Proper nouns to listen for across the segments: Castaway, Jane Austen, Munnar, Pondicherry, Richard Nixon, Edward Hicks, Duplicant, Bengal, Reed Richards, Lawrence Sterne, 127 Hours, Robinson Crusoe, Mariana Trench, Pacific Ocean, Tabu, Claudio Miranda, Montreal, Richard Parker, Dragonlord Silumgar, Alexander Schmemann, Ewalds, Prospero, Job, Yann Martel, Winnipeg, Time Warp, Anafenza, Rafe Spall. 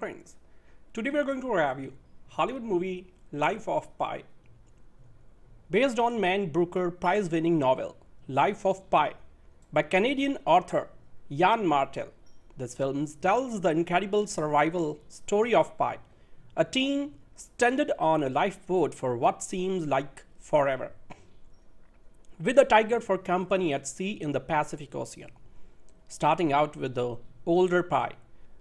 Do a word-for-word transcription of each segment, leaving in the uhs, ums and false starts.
friends, today we are going to review Hollywood movie Life of Pi. Based on Man Booker prize-winning novel Life of Pi by Canadian author Yann Martel, this film tells the incredible survival story of Pi, a teen stranded on a lifeboat for what seems like forever, with a tiger for company at sea in the Pacific Ocean. Starting out with the older Pi,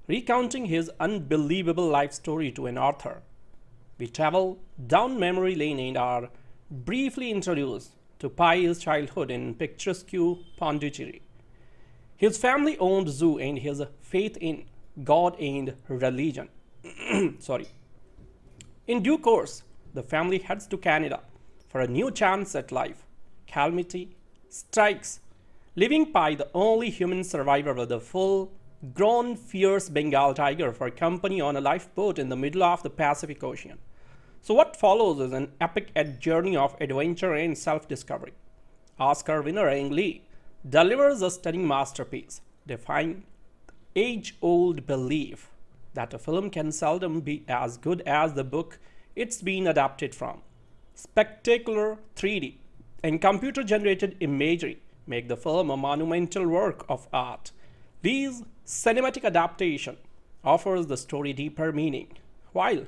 recounting his unbelievable life story to an author, we travel down memory lane and are briefly introduced to Pi's childhood in picturesque Pondicherry, his family-owned zoo, and his faith in God and religion. Sorry. In due course, the family heads to Canada for a new chance at life. Calamity strikes, leaving Pi, the only human survivor with a full-grown fierce Bengal tiger for company on a lifeboat in the middle of the Pacific Ocean. So what follows is an epic journey of adventure and self-discovery. Oscar winner Ang Lee delivers a stunning masterpiece, defying age-old belief that a film can seldom be as good as the book it's been adapted from. Spectacular three D and computer-generated imagery make the film a monumental work of art. Lee's cinematic adaptation offers the story deeper meaning, while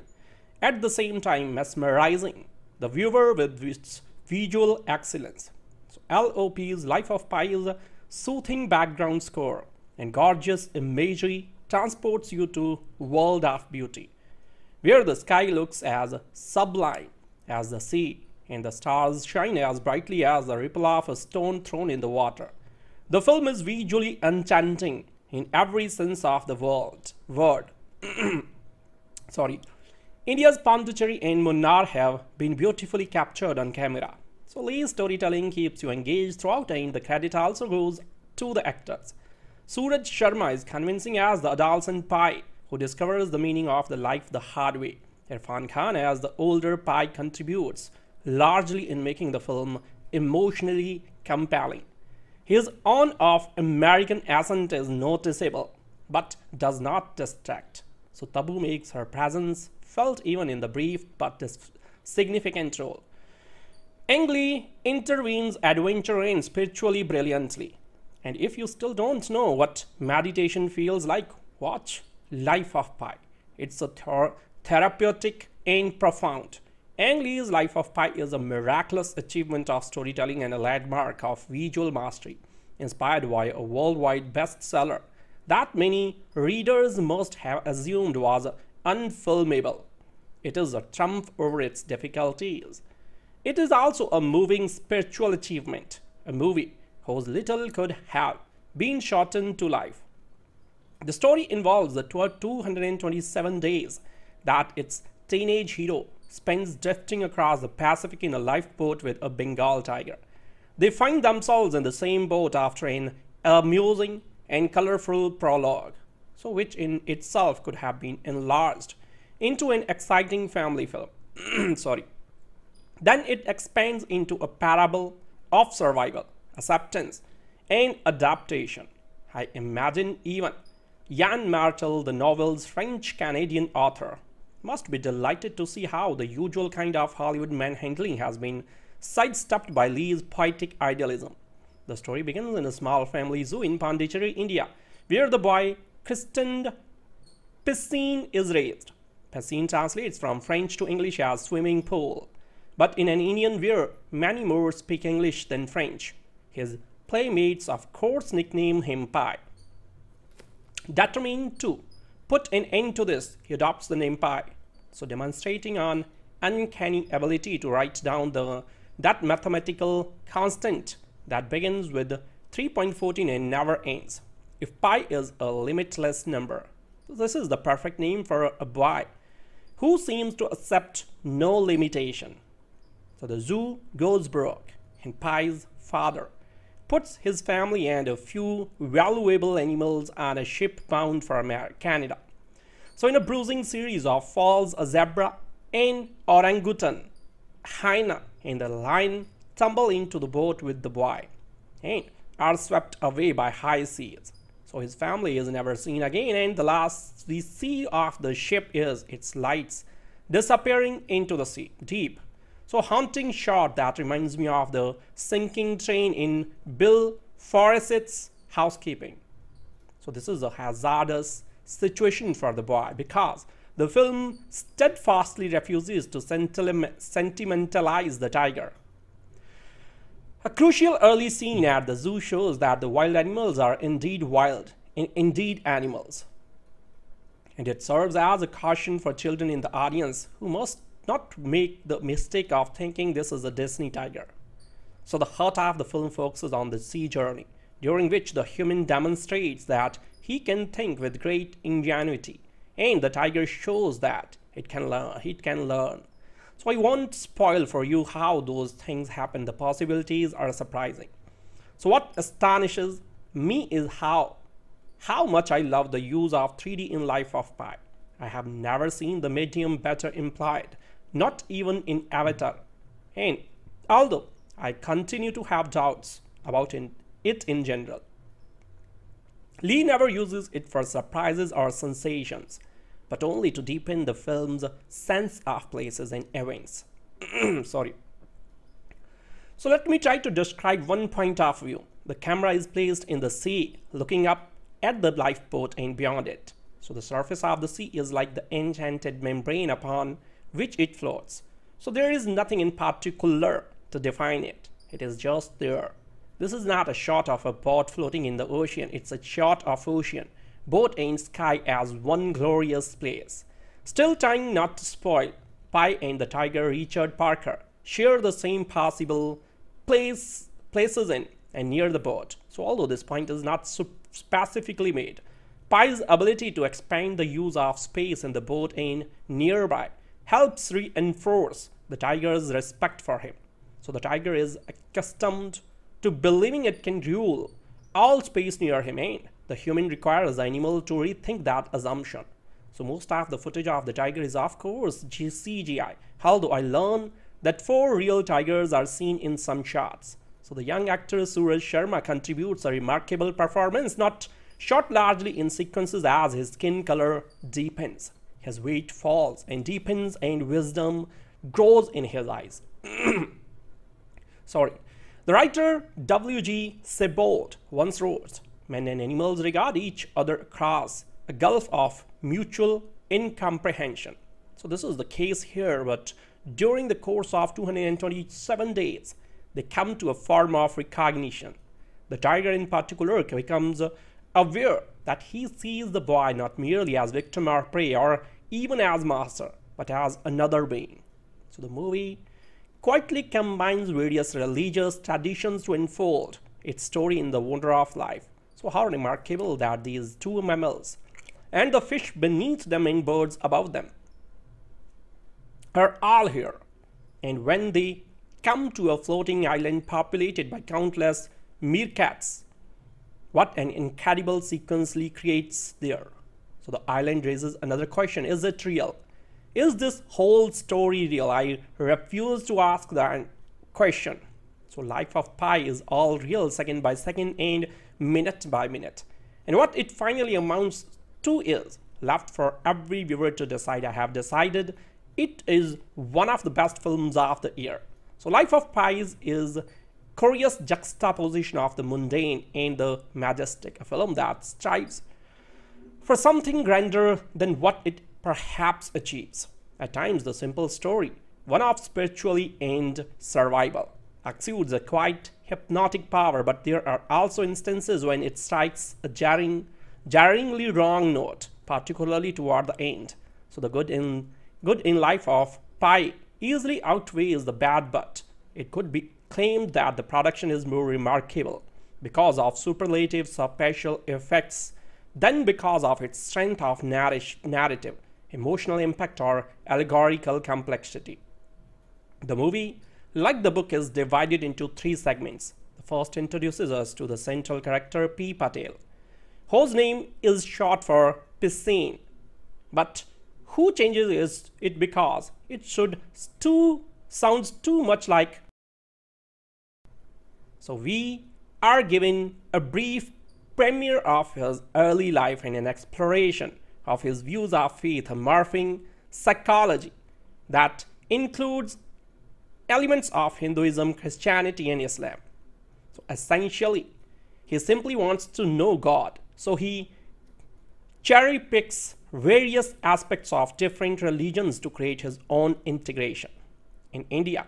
at the same time mesmerizing the viewer with its visual excellence. So L O P's Life of Pi is a soothing background score, and gorgeous imagery transports you to a world of beauty, where the sky looks as sublime as the sea, and the stars shine as brightly as the ripple of a stone thrown in the water. The film is visually enchanting in every sense of the world. word. Sorry. India's Pondicherry and Munnar have been beautifully captured on camera. So Lee's storytelling keeps you engaged throughout, and the credit also goes to the actors. Suraj Sharma is convincing as the adolescent Pi, who discovers the meaning of the life the hard way. Irrfan Khan as the older Pi contributes largely in making the film emotionally compelling. His on-off American accent is noticeable, but does not distract. So Tabu makes her presence felt even in the brief but significant role. Ang Lee intervenes adventure and spiritually brilliantly. And if you still don't know what meditation feels like, watch Life of Pi. It's a ther therapeutic and profound. Ang Lee's Life of Pi is a miraculous achievement of storytelling and a landmark of visual mastery, inspired by a worldwide bestseller that many readers must have assumed was unfilmable. It is a triumph over its difficulties. It is also a moving spiritual achievement, a movie whose little could have been shortened to life. The story involves the two hundred twenty-seven days that its teenage hero spends drifting across the Pacific in a lifeboat with a Bengal tiger. They find themselves in the same boat after an amusing and colorful prologue, so which in itself could have been enlarged into an exciting family film. Sorry. Then it expands into a parable of survival, acceptance, and adaptation. I imagine even Yann Martel, the novel's French-Canadian author, must be delighted to see how the usual kind of Hollywood manhandling has been sidestepped by Lee's poetic idealism. The story begins in a small family zoo in Pondicherry, India, where the boy christened Piscine is raised. Piscine translates from French to English as swimming pool, but in an Indian where many more speak English than French. His playmates, of course, nickname him Pi. Determined to put an end to this, he adopts the name Pi, so demonstrating an uncanny ability to write down the that mathematical constant that begins with three point one four and never ends. If Pi is a limitless number, this is the perfect name for a boy who seems to accept no limitation. So the zoo goes broke, and Pi's father puts his family and a few valuable animals on a ship bound for America, Canada. So in a bruising series of falls, a zebra, an orangutan, hyena, and a lion tumble into the boat with the boy and are swept away by high seas. So his family is never seen again, and the last we see of the ship is its lights disappearing into the sea deep. So haunting shot that reminds me of the sinking train in Bill Forsyth's Housekeeping. So this is a hazardous situation for the boy, because the film steadfastly refuses to sentimentalize the tiger. A crucial early scene at the zoo shows that the wild animals are indeed wild, in indeed animals. And it serves as a caution for children in the audience, who must not make the mistake of thinking this is a Disney tiger. So the heart of the film focuses on the sea journey, during which the human demonstrates that he can think with great ingenuity, and the tiger shows that it can learn. It can learn. So I won't spoil for you how those things happen. The possibilities are surprising. So what astonishes me is how, how much I love the use of three D in Life of Pi. I have never seen the medium better implied, not even in Avatar. And although I continue to have doubts about in, it in general, Lee never uses it for surprises or sensations, but only to deepen the film's sense of places and events. Sorry. So let me try to describe one point of view. The camera is placed in the sea, looking up at the lifeboat and beyond it. So the surface of the sea is like the enchanted membrane upon which it floats. So there is nothing in particular to define it. It is just there. This is not a shot of a boat floating in the ocean. It's a shot of ocean, boat and sky as one glorious place. Still trying not to spoil, Pi and the tiger Richard Parker share the same possible place, places in and near the boat. So although this point is not specifically made, Pi's ability to expand the use of space in the boat and nearby helps reinforce the tiger's respect for him. So the tiger is accustomed to believing it can rule all space near him, and the human requires the animal to rethink that assumption. So most of the footage of the tiger is of course C G I, although I learned that four real tigers are seen in some shots. So the young actor Suraj Sharma contributes a remarkable performance, not shot largely in sequences as his skin color deepens, his weight falls and deepens, and wisdom grows in his eyes. Sorry. The writer W G Sebald once wrote, "Men and animals regard each other across a gulf of mutual incomprehension." So this is the case here, but during the course of two hundred twenty-seven days, they come to a form of recognition. The tiger in particular becomes aware that he sees the boy not merely as victim or prey, or even as master, but as another being. So the movie quietly combines various religious traditions to unfold its story in the wonder of life. So how remarkable that these two mammals, and the fish beneath them and birds above them, are all here. And when they come to a floating island populated by countless meerkats, what an incredible sequence Lee creates there. So the island raises another question: is it real? Is this whole story real? I refuse to ask that question. So Life of Pi is all real, second by second and minute by minute. And what it finally amounts to is left for every viewer to decide. I have decided it is one of the best films of the year. So Life of Pi is a curious juxtaposition of the mundane and the majestic, a film that strives for something grander than what it perhaps achieves. At times, the simple story, one of spirituality and survival, exudes a quite hypnotic power, but there are also instances when it strikes a jarring, jarringly wrong note, particularly toward the end. So the good in, good in Life of Pi easily outweighs the bad, but it could be claimed that the production is more remarkable because of superlative special effects than because of its strength of narrative, emotional impact, or allegorical complexity. The movie, like the book, is divided into three segments. The first introduces us to the central character P. Patel, whose name is short for Piscine, but who changes it because it should too, sounds too much like. So we are given a brief premiere of his early life and an exploration of his views of faith morphing psychology that includes elements of Hinduism, Christianity, and Islam. So essentially, he simply wants to know God. So he cherry picks various aspects of different religions to create his own integration. In India,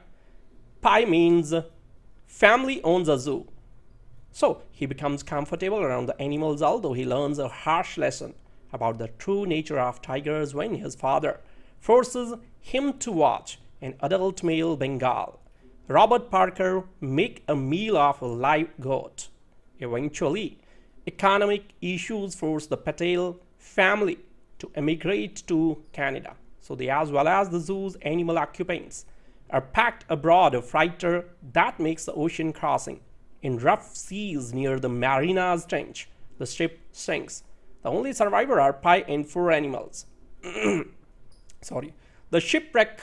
Pai means family owns a zoo. So he becomes comfortable around the animals, although he learns a harsh lesson about the true nature of tigers when his father forces him to watch an adult male Bengal, Richard Parker, make a meal of a live goat. Eventually, economic issues force the Patel family to emigrate to Canada. So they, as well as the zoo's animal occupants, are packed aboard a freighter that makes the ocean crossing in rough seas near the Mariana Trench. The ship sinks. The only survivor are Pai and four animals. Sorry. The shipwreck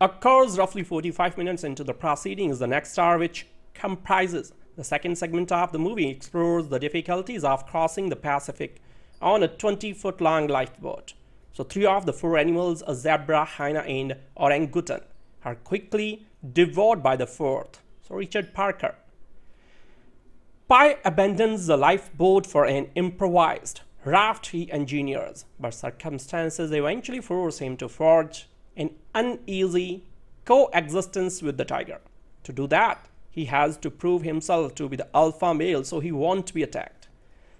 occurs roughly forty-five minutes into the proceedings. The next star, which comprises the second segment of the movie, explores the difficulties of crossing the Pacific on a twenty-foot-long lifeboat. So three of the four animals, a zebra, hyena, and orangutan, are quickly devoured by the fourth. So Richard Parker. Pai abandons the lifeboat for an improvised raft he engineers, but circumstances eventually force him to forge an uneasy coexistence with the tiger. To do that, he has to prove himself to be the alpha male, so he won't be attacked.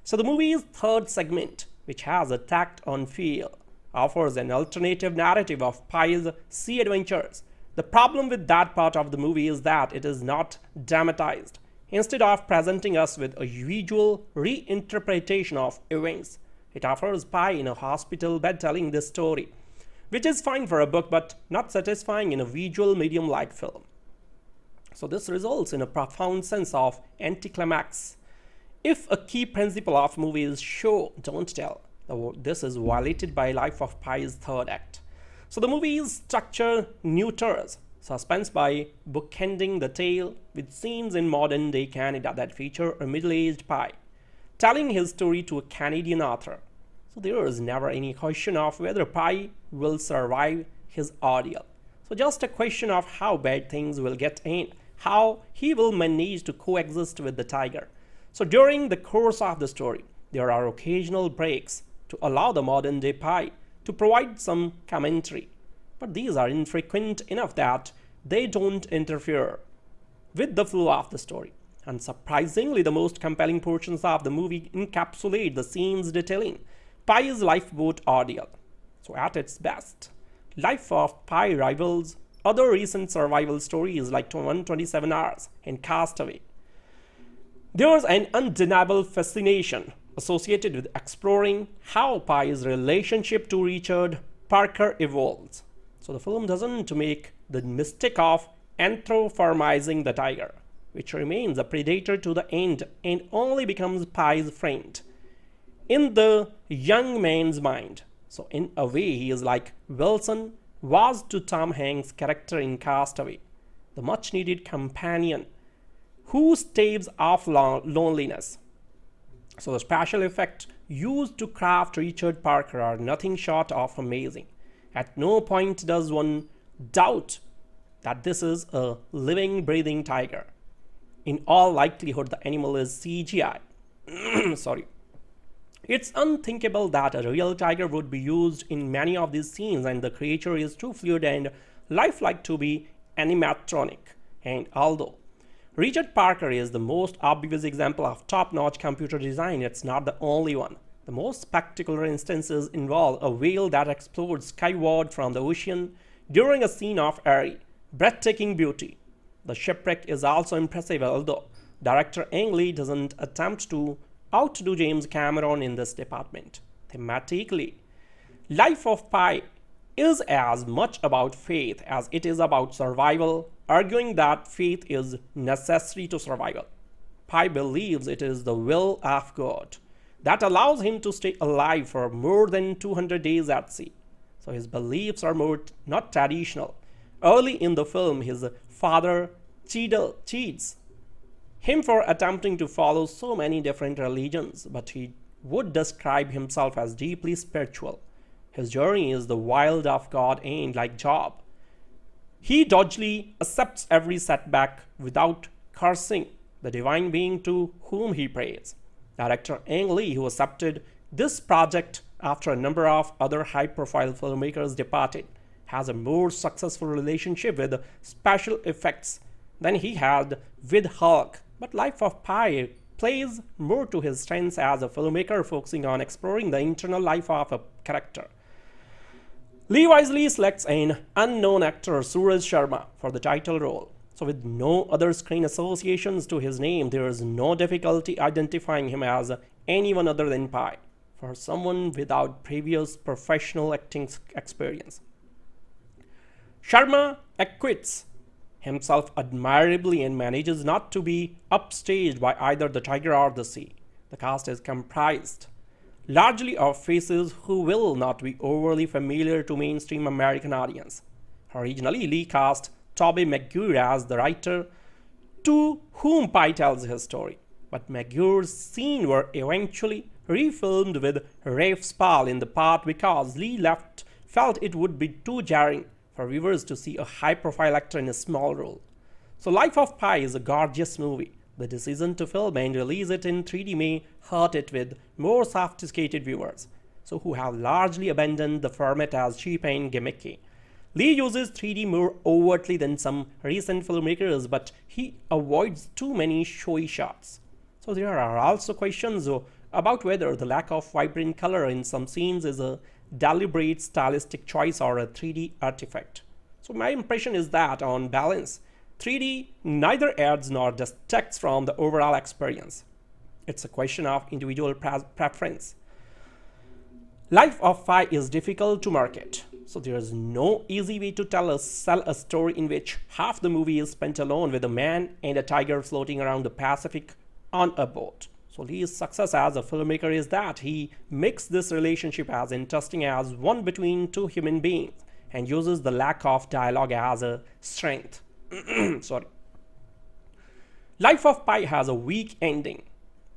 So the movie's third segment, which has attacked on fear, offers an alternative narrative of Pai's sea adventures. The problem with that part of the movie is that it is not dramatized. Instead of presenting us with a visual reinterpretation of events, it offers Pai in a hospital bed telling this story, which is fine for a book but not satisfying in a visual medium like film. So this results in a profound sense of anticlimax. If a key principle of movie is show, don't tell, this is violated by Life of Pi's third act. So the movie's structure neuters suspense by bookending the tale with scenes in modern-day Canada that feature a middle-aged Pai telling his story to a Canadian author. So there is never any question of whether Pai will survive his ordeal. So just a question of how bad things will get in, how he will manage to coexist with the tiger. So during the course of the story, there are occasional breaks to allow the modern day Pai to provide some commentary. But these are infrequent enough that they don't interfere with the flow of the story. And surprisingly, the most compelling portions of the movie encapsulate the scenes detailing Pai's lifeboat ordeal. So at its best, Life of Pai rivals other recent survival stories like one twenty-seven hours and Castaway. There's an undeniable fascination associated with exploring how Pai's relationship to Richard Parker evolves. So the film doesn't make the mistake of anthropomorphizing the tiger, which remains a predator to the end and only becomes Pai's friend in the young man's mind. So in a way, he is like Wilson was to Tom Hanks' character in Castaway, the much-needed companion who staves off loneliness. So the special effects used to craft Richard Parker are nothing short of amazing. At no point does one doubt that this is a living, breathing tiger. In all likelihood, the animal is C G I. Sorry. It's unthinkable that a real tiger would be used in many of these scenes, and the creature is too fluid and lifelike to be animatronic. And although Richard Parker is the most obvious example of top-notch computer design, it's not the only one. The most spectacular instances involve a whale that explodes skyward from the ocean during a scene of airy, breathtaking beauty. The shipwreck is also impressive, although director Ang Lee doesn't attempt to outdo James Cameron in this department. Thematically, Life of Pi is as much about faith as it is about survival, arguing that faith is necessary to survival. Pi believes it is the will of God that allows him to stay alive for more than two hundred days at sea. So his beliefs are more not traditional. Early in the film, his father cheats him for attempting to follow so many different religions, but he would describe himself as deeply spiritual. His journey is the wild of God and like Job. He doggedly accepts every setback without cursing the divine being to whom he prays. Director Ang Lee, who accepted this project after a number of other high-profile filmmakers departed, has a more successful relationship with special effects than he had with Hulk, but Life of Pi plays more to his strengths as a filmmaker, focusing on exploring the internal life of a character. Lee wisely selects an unknown actor, Suraj Sharma, for the title role. So with no other screen associations to his name, there is no difficulty identifying him as anyone other than Pi, for someone without previous professional acting experience. Sharma acquits himself admirably and manages not to be upstaged by either the tiger or the sea. The cast is comprised largely of faces who will not be overly familiar to mainstream American audience. Originally, Lee cast Tobey Maguire as the writer to whom Pi tells his story, but Maguire's scenes were eventually refilmed with Rafe Spall in the part because Lee left felt it would be too jarring for viewers to see a high-profile actor in a small role. So Life of Pi is a gorgeous movie. The decision to film and release it in three D may hurt it with more sophisticated viewers, so who have largely abandoned the format as cheap and gimmicky. Lee uses three D more overtly than some recent filmmakers, but he avoids too many showy shots. So there are also questions about whether the lack of vibrant color in some scenes is a deliberate stylistic choice or a three D artifact. So my impression is that on balance, three D neither adds nor detracts from the overall experience. It's a question of individual preference. Life of Pi is difficult to market, so there is no easy way to tell a, sell a story in which half the movie is spent alone with a man and a tiger floating around the Pacific on a boat. So Lee's success as a filmmaker is that he makes this relationship as interesting as one between two human beings and uses the lack of dialogue as a strength. Sorry. Life of Pi has a weak ending,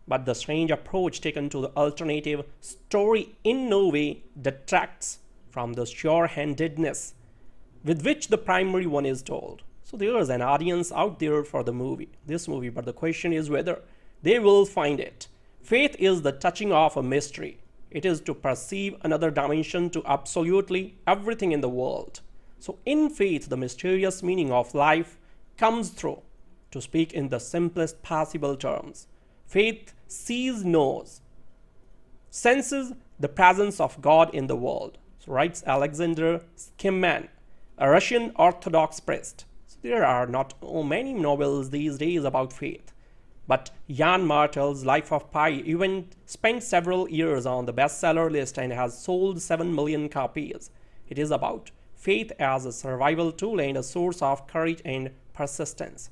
but the strange approach taken to the alternative story in no way detracts from the sure-handedness with which the primary one is told. So there is an audience out there for the movie, this movie, but the question is whether they will find it. Faith is the touching of a mystery. It is to perceive another dimension to absolutely everything in the world. So in faith, the mysterious meaning of life comes through. To speak in the simplest possible terms, faith sees, knows, senses the presence of God in the world, so writes Alexander Schmemann, a Russian Orthodox priest. So there are not many novels these days about faith, but Yann Martel's Life of Pi even spent several years on the bestseller list and has sold seven million copies. It is about faith as a survival tool and a source of courage and persistence.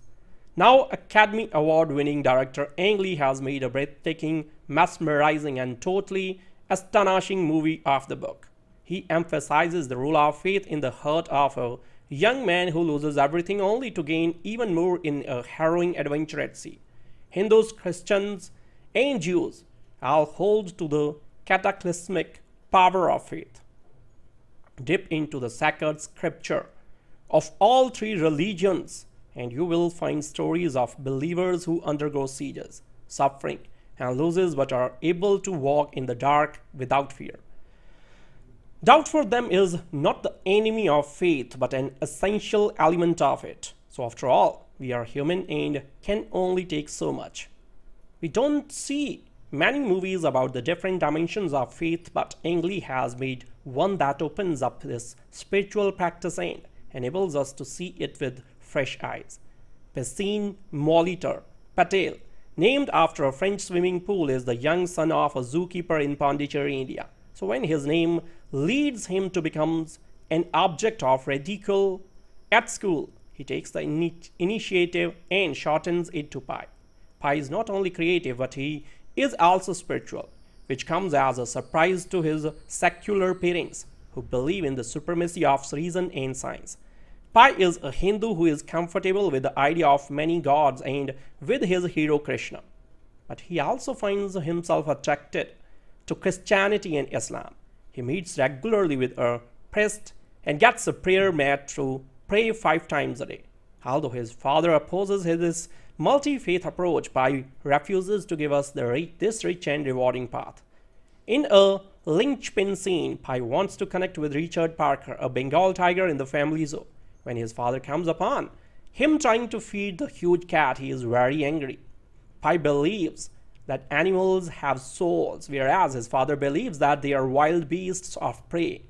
Now, Academy Award-winning director Ang Lee has made a breathtaking, mesmerizing, and totally astonishing movie of the book. He emphasizes the role of faith in the heart of a young man who loses everything only to gain even more in a harrowing adventure at sea. Hindus, Christians, and Jews all hold to the cataclysmic power of faith. Dip into the sacred scripture of all three religions, and you will find stories of believers who undergo sieges, suffering, and losses, but are able to walk in the dark without fear. Doubt for them is not the enemy of faith, but an essential element of it. So after all, we are human and can only take so much. We don't see many movies about the different dimensions of faith, but Ang Lee has made one that opens up this spiritual practice and enables us to see it with fresh eyes. Piscine Molitor Patel, named after a French swimming pool, is the young son of a zookeeper in Pondicherry, India. So when his name leads him to become an object of ridicule at school, he takes the init initiative and shortens it to Pi. Pi is not only creative, but he is also spiritual, which comes as a surprise to his secular parents, who believe in the supremacy of reason and science. Pi is a Hindu who is comfortable with the idea of many gods and with his hero Krishna. But he also finds himself attracted to Christianity and Islam. He meets regularly with a priest and gets a prayer mat to pray five times a day. Although his father opposes his multi-faith approach, Pi refuses to give us the rich, this rich and rewarding path. In a linchpin scene, Pi wants to connect with Richard Parker, a Bengal tiger in the family zoo. When his father comes upon him trying to feed the huge cat, he is very angry. Pi believes that animals have souls, whereas his father believes that they are wild beasts of prey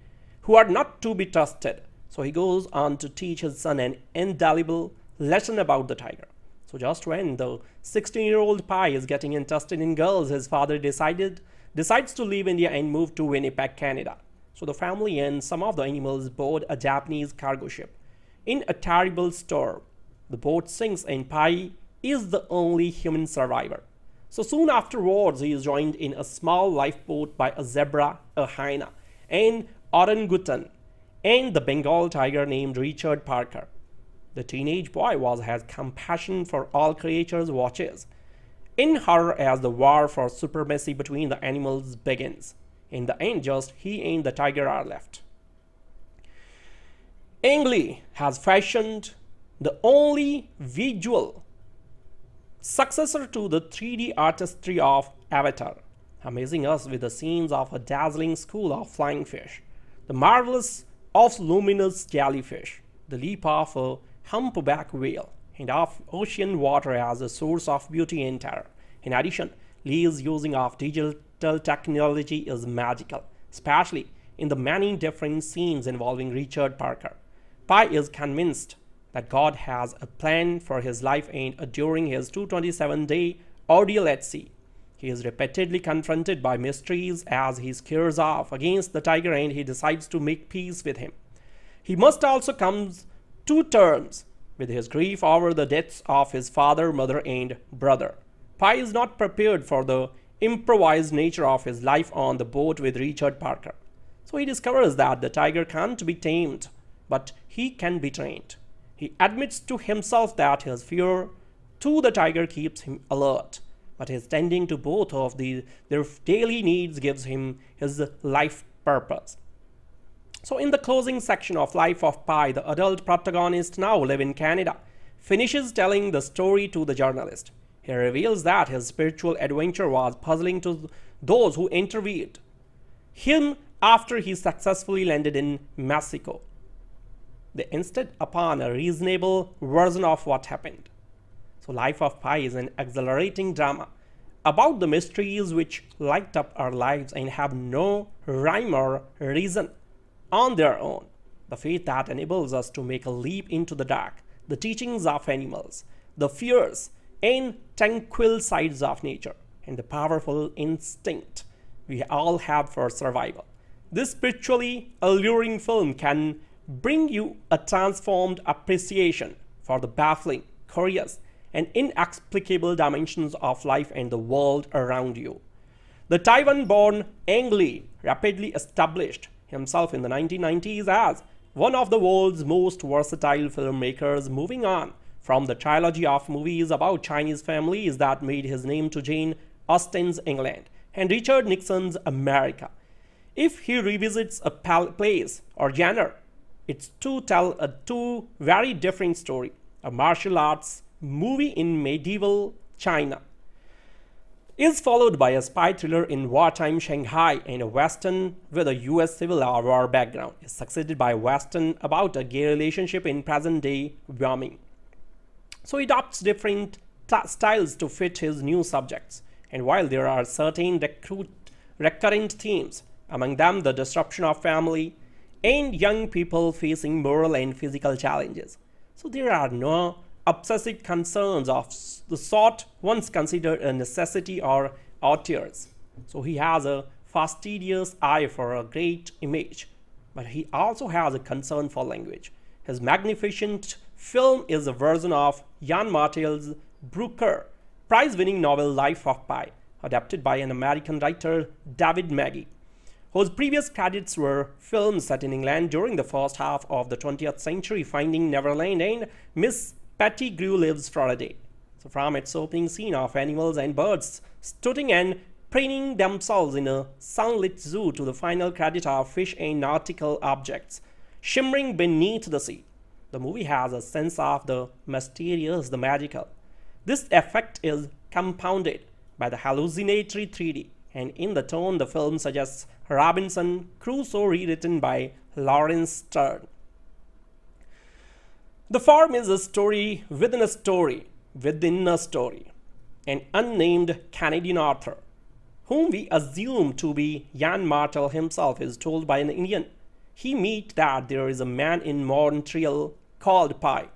who are not to be trusted. So he goes on to teach his son an indelible lesson about the tiger. So just when the sixteen-year-old Pi is getting interested in girls, his father decided decides to leave India and move to Winnipeg, Canada. So the family and some of the animals board a Japanese cargo ship. In a terrible storm, the boat sinks and Pi is the only human survivor. So soon afterwards, he is joined in a small lifeboat by a zebra, a hyena, an orangutan, and the Bengal tiger named Richard Parker. The teenage boy was has compassion for all creatures watches in horror as the war for supremacy between the animals begins. In the end, just he and the tiger are left. Ang Lee has fashioned the only visual successor to the three D artistry of Avatar, amazing us with the scenes of a dazzling school of flying fish, the marvelous of luminous jellyfish, the leap of a humpback whale, and of ocean water as a source of beauty and terror. In addition, Lee's using of digital technology is magical, especially in the many different scenes involving Richard Parker. Pi is convinced that God has a plan for his life, and during his two hundred twenty-seven day ordeal at sea, he is repeatedly confronted by mysteries as he squares off against the tiger and he decides to make peace with him. He must also come to terms with his grief over the deaths of his father, mother, and brother. Pi is not prepared for the improvised nature of his life on the boat with Richard Parker. So he discovers that the tiger can't be tamed, but he can be trained. He admits to himself that his fear to the tiger keeps him alert, but his tending to both of the, their daily needs gives him his life purpose. So in the closing section of Life of Pi, the adult protagonist, now live in Canada, finishes telling the story to the journalist. He reveals that his spiritual adventure was puzzling to those who interviewed him after he successfully landed in Mexico. They insisted upon a reasonable version of what happened. So Life of Pi is an exhilarating drama about the mysteries which light up our lives and have no rhyme or reason on their own. The faith that enables us to make a leap into the dark, the teachings of animals, the fierce and tranquil sides of nature, and the powerful instinct we all have for survival. This spiritually alluring film can bring you a transformed appreciation for the baffling, curious, and inexplicable dimensions of life and the world around you. The Taiwan-born Ang Lee rapidly established himself in the nineteen nineties as one of the world's most versatile filmmakers, moving on from the trilogy of movies about Chinese families that made his name to Jane Austen's England and Richard Nixon's America. If he revisits a place or genre, it's to tell a two very different story, a martial arts movie in medieval China is followed by a spy thriller in wartime Shanghai, and a western with a U S Civil War background is succeeded by a western about a gay relationship in present-day Wyoming. So he adopts different styles to fit his new subjects, and while there are certain recurrent themes, among them the disruption of family and young people facing moral and physical challenges, so there are no obsessive concerns of the sort once considered a necessity or outliers. So he has a fastidious eye for a great image, but he also has a concern for language. His magnificent film is a version of Yann Martel's Booker prize-winning novel Life of Pi, adapted by an American writer David Magee, whose previous credits were films set in England during the first half of the twentieth century, Finding Neverland and Miss Pettigrew Lives for a Day. So from its opening scene of animals and birds strutting and preening themselves in a sunlit zoo to the final credit of fish and nautical objects shimmering beneath the sea, the movie has a sense of the mysterious, the magical. This effect is compounded by the hallucinatory three D, and in the tone the film suggests Robinson Crusoe rewritten by Lawrence Sterne. The form is a story within a story within a story. An unnamed Canadian author, whom we assume to be Yann Martel himself, is told by an Indian he meets that there is a man in Montreal called Pi,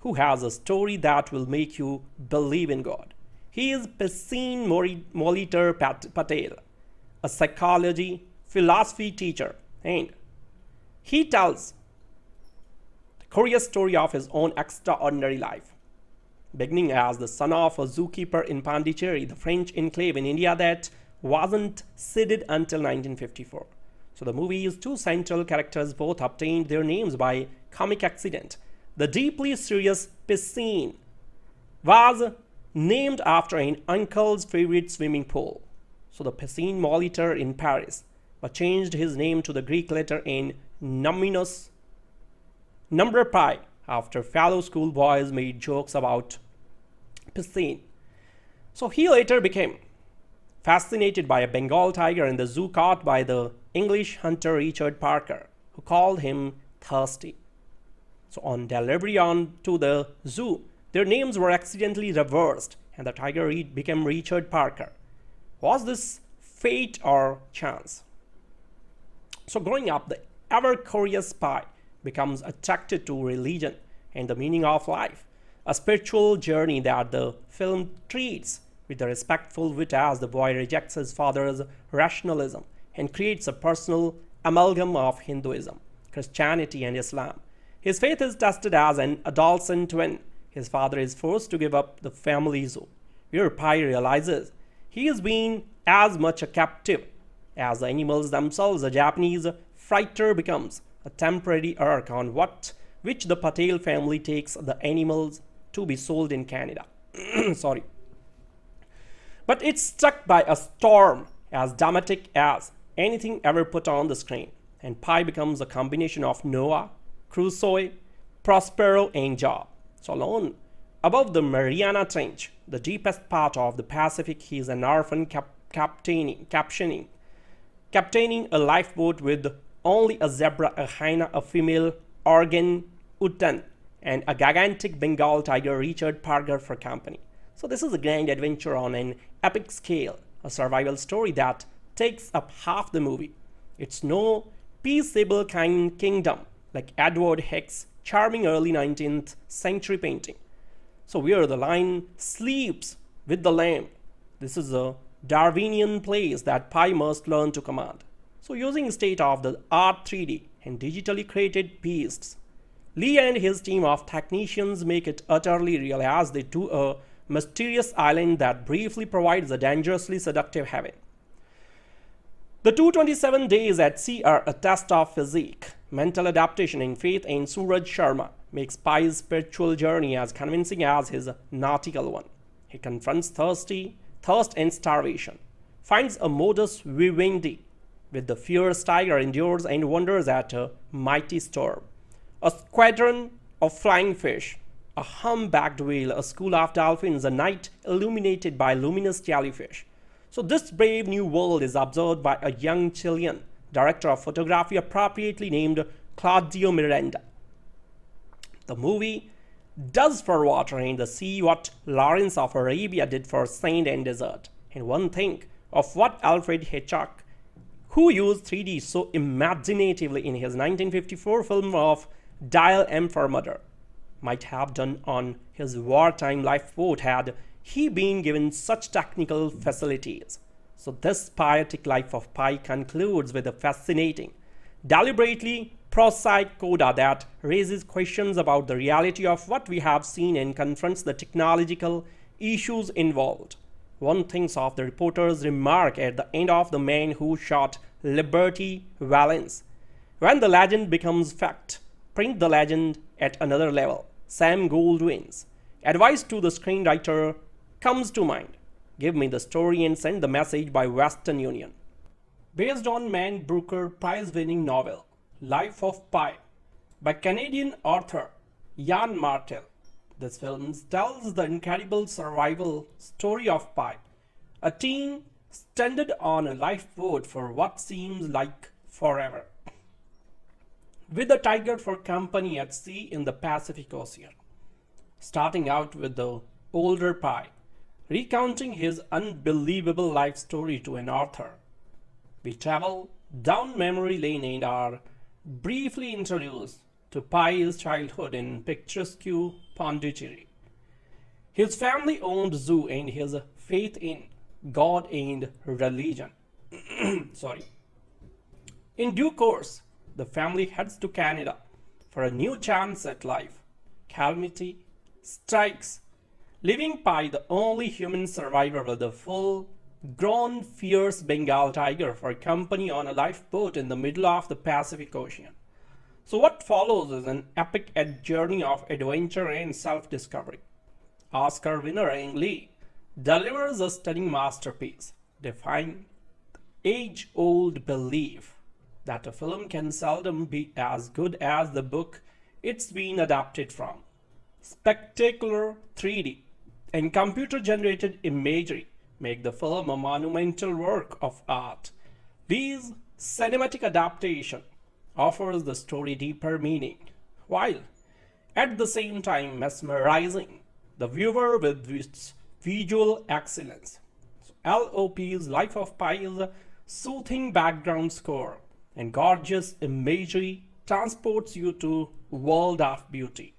who has a story that will make you believe in God. He is Piscine Molitor Patel, a psychology, philosophy teacher, and he tells the curious story of his own extraordinary life, beginning as the son of a zookeeper in Pondicherry, the French enclave in India that wasn't ceded until nineteen fifty-four. So the movie's two central characters both obtained their names by comic accident. The deeply serious Piscine was named after an uncle's favorite swimming pool, so the Piscine Molitor in Paris, but changed his name to the Greek letter in Numinous, number pi, after fellow schoolboys made jokes about Piscine. So he later became fascinated by a Bengal tiger in the zoo caught by the English hunter Richard Parker, who called him Thirsty. So on delivery on to the zoo, their names were accidentally reversed and the tiger re became Richard Parker. Was this fate or chance? So growing up, the ever curious spy becomes attracted to religion and the meaning of life, a spiritual journey that the film treats with a respectful wit as the boy rejects his father's rationalism and creates a personal amalgam of Hinduism, Christianity and Islam. His faith is tested as an adolescent twin. His father is forced to give up the family zoo, where Pi realizes he is being as much a captive as the animals themselves. A Japanese frighter becomes a temporary arc on what which the Patel family takes the animals to be sold in Canada. Sorry. But it's struck by a storm as dramatic as anything ever put on the screen, and Pi becomes a combination of Noah, Crusoe, Prospero and Job. So alone above the Mariana Trench, the deepest part of the Pacific, he is an orphan cap captaining, captioning, captaining a lifeboat with only a zebra, a hyena, a female Oregon Uten, and a gigantic Bengal tiger Richard Parker for company. So this is a grand adventure on an epic scale, a survival story that takes up half the movie. It's no peaceable kind kingdom like Edward Hicks' charming early nineteenth century painting. So where the lion sleeps with the lamb, this is a Darwinian place that Pi must learn to command. So using state-of-the-art three D and digitally created beasts, Lee and his team of technicians make it utterly real as they do a mysterious island that briefly provides a dangerously seductive heaven. The two hundred twenty-seven days at sea are a test of physique, mental adaptation and faith, and Suraj Sharma makes Pi's spiritual journey as convincing as his nautical one. He confronts thirsty, thirst and starvation, finds a modus vivendi with the fierce tiger, endures and wonders at a mighty storm. A squadron of flying fish, a humpbacked whale, a school of dolphins, a night illuminated by luminous jellyfish. So this brave new world is observed by a young Chilean director of photography appropriately named Claudio Miranda. The movie does for water and the sea what Lawrence of Arabia did for sand and desert. And one thing of what Alfred Hitchcock, who used three D so imaginatively in his nineteen fifty-four film of Dial M for Murder, might have done on his wartime lifeboat had he been given such technical facilities. So this pietic life of Pi concludes with a fascinating, deliberately prosaic coda that raises questions about the reality of what we have seen and confronts the technological issues involved. one thinks of the reporter's remark at the end of The Man Who Shot Liberty Valance. When the legend becomes fact, print the legend at another level. Sam Goldwyn's advice to the screenwriter comes to mind. Give me the story and send the message by Western Union. Based on Man Booker prize-winning novel Life of Pi by Canadian author Yann Martel, this film tells the incredible survival story of Pi, a teen stranded on a lifeboat for what seems like forever, with a tiger for company at sea in the Pacific Ocean. Starting out with the older Pi recounting his unbelievable life story to an author, we travel down memory lane and are briefly introduced to Pi's childhood in picturesque Pondicherry, his family-owned zoo, and his faith in God and religion. Sorry. In due course, the family heads to Canada for a new chance at life. Calamity strikes, leaving Pi the only human survivor with a full-grown fierce Bengal tiger for company on a lifeboat in the middle of the Pacific Ocean. So what follows is an epic journey of adventure and self-discovery. Oscar winner Ang Lee delivers a stunning masterpiece, defying the age-old belief that a film can seldom be as good as the book it's been adapted from. Spectacular three D and computer-generated imagery make the film a monumental work of art. Lee's cinematic adaptation offers the story deeper meaning, while at the same time mesmerizing the viewer with its visual excellence. So L O P's Life of Pi is a soothing background score and gorgeous imagery transports you to a world of beauty,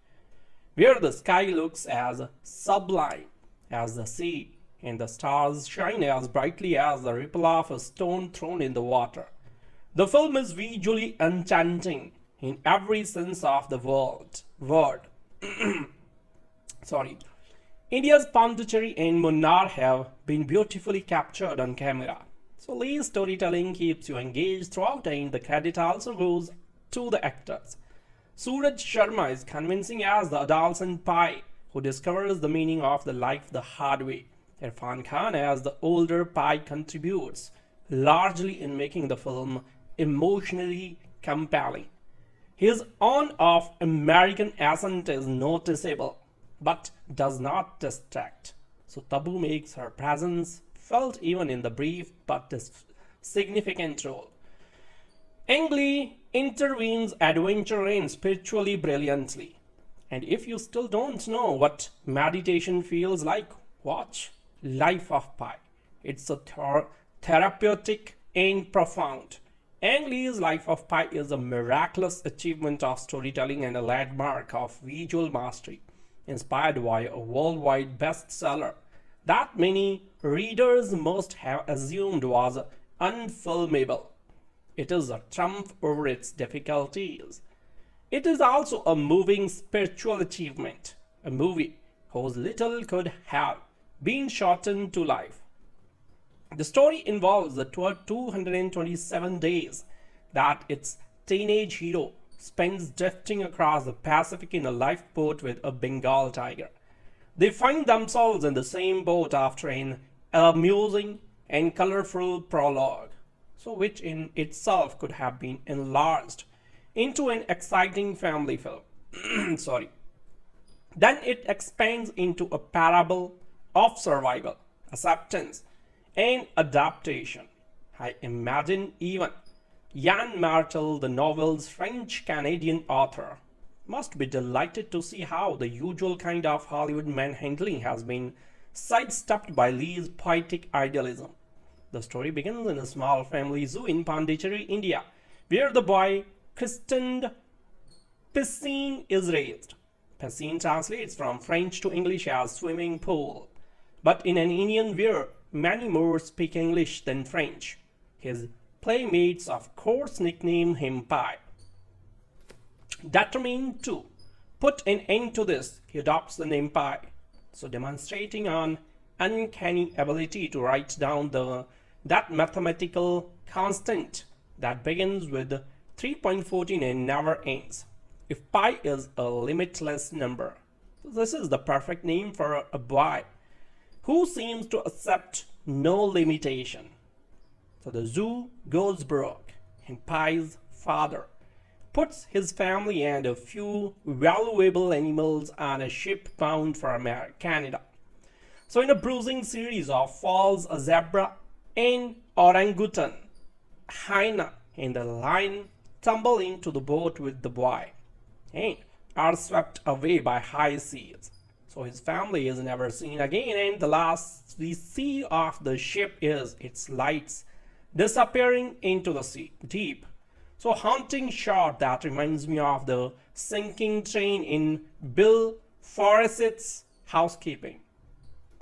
where the sky looks as sublime as the sea and the stars shine as brightly as the ripple of a stone thrown in the water. The film is visually enchanting in every sense of the world. word. Sorry. India's Pondicherry and Munnar have been beautifully captured on camera. So Lee's storytelling keeps you engaged throughout, and the credit also goes to the actors. Suraj Sharma is convincing as the adolescent Pi who discovers the meaning of the life the hard way. Irrfan Khan as the older Pi contributes largely in making the film emotionally compelling. His on-off American accent is noticeable but does not distract. So Tabu makes her presence felt even in the brief but significant role. Ang Lee intervenes adventure and spiritually brilliantly. And if you still don't know what meditation feels like, watch Life of Pi. It's a ther therapeutic and profound. Ang Lee's Life of Pi is a miraculous achievement of storytelling and a landmark of visual mastery, inspired by a worldwide bestseller that many readers must have assumed was unfilmable. It is a triumph over its difficulties. It is also a moving spiritual achievement, a movie whose little could have been shortened to life. The story involves the two hundred twenty-seven days that its teenage hero spends drifting across the Pacific in a lifeboat with a Bengal tiger. They find themselves in the same boat after an amusing and colorful prologue, so which in itself could have been enlarged into an exciting family film. Sorry. Then it expands into a parable of survival, acceptance, and adaptation. I imagine even Yann Martel, the novel's French-Canadian author, must be delighted to see how the usual kind of Hollywood manhandling has been sidestepped by Lee's poetic idealism. The story begins in a small family zoo in Pondicherry, India, where the boy christened Piscine is raised. Piscine translates from French to English as swimming pool, but in an Indian where many more speak English than French. His playmates, of course, nickname him Pi. Determined to put an end to this, he adopts the name Pi, so demonstrating an uncanny ability to write down the that mathematical constant that begins with three point one four and never ends. If pi is a limitless number, this is the perfect name for a boy who seems to accept no limitation. So the zoo goes broke, and Pi's father puts his family and a few valuable animals on a ship bound for Canada. So in a bruising series of falls, a zebra, an orangutan, hyena, and a lion tumble into the boat with the boy and are swept away by high seas. So his family is never seen again, and the last we see of the ship is its lights disappearing into the sea deep. So haunting shot that reminds me of the sinking train in Bill Forsyth's Housekeeping.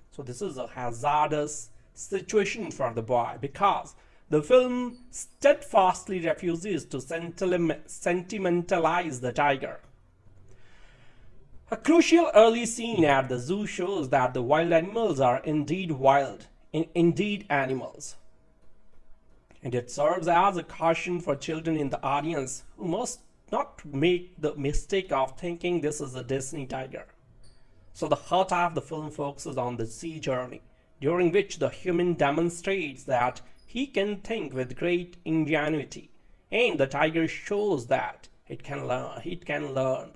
So this is a hazardous situation for the boy because the film steadfastly refuses to sentimentalize the tiger. A crucial early scene at the zoo shows that the wild animals are indeed wild and indeed animals. And it serves as a caution for children in the audience who must not make the mistake of thinking this is a Disney tiger. So the heart of the film focuses on the sea journey, during which the human demonstrates that he can think with great ingenuity, and the tiger shows that it can learn. It can learn.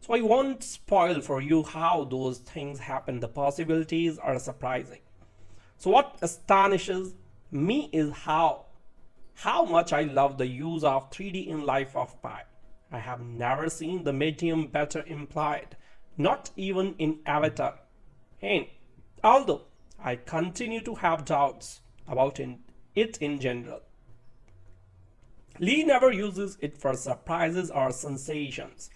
So I won't spoil for you how those things happen. The possibilities are surprising. So what astonishes me is how How much I love the use of three D in Life of Pi. I have never seen the medium better implied, not even in Avatar. And although I continue to have doubts about in, it in general, Lee never uses it for surprises or sensations,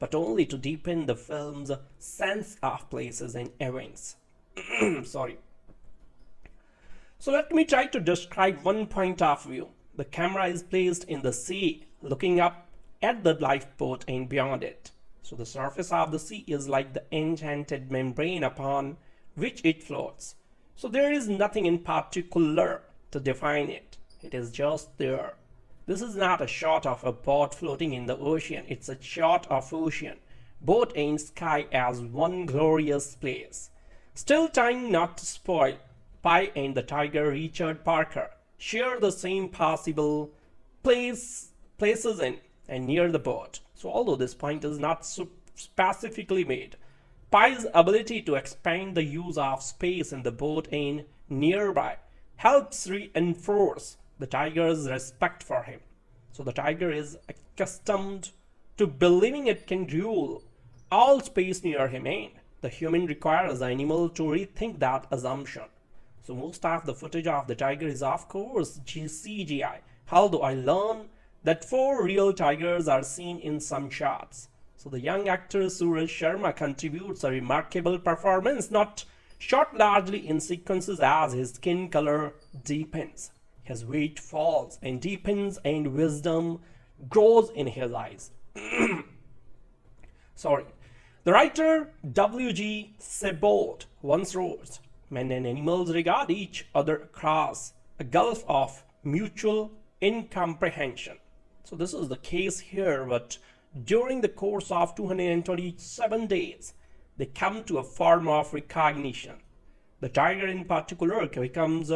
but only to deepen the film's sense of places and events. Sorry. So let me try to describe one point of view. The camera is placed in the sea, looking up at the lifeboat and beyond it. So the surface of the sea is like the enchanted membrane upon which it floats. So there is nothing in particular to define it. It is just there. This is not a shot of a boat floating in the ocean. It's a shot of ocean, boat and sky as one glorious place. Still trying not to spoil, Pi and the tiger Richard Parker share the same possible place, places in and near the boat. So although this point is not specifically made, Pi's ability to expand the use of space in the boat and nearby helps reinforce the tiger's respect for him. So the tiger is accustomed to believing it can rule all space near him, and the human requires the animal to rethink that assumption. So most of the footage of the tiger is of course C G I, although I learned that four real tigers are seen in some shots. So the young actor Suraj Sharma contributes a remarkable performance, not shot largely in sequences, as his skin color deepens, his weight falls and deepens, and wisdom grows in his eyes. Sorry. The writer W G Sebald once wrote, "Men and animals regard each other across a gulf of mutual incomprehension." So this is the case here, but during the course of two hundred twenty-seven days, they come to a form of recognition. The tiger in particular becomes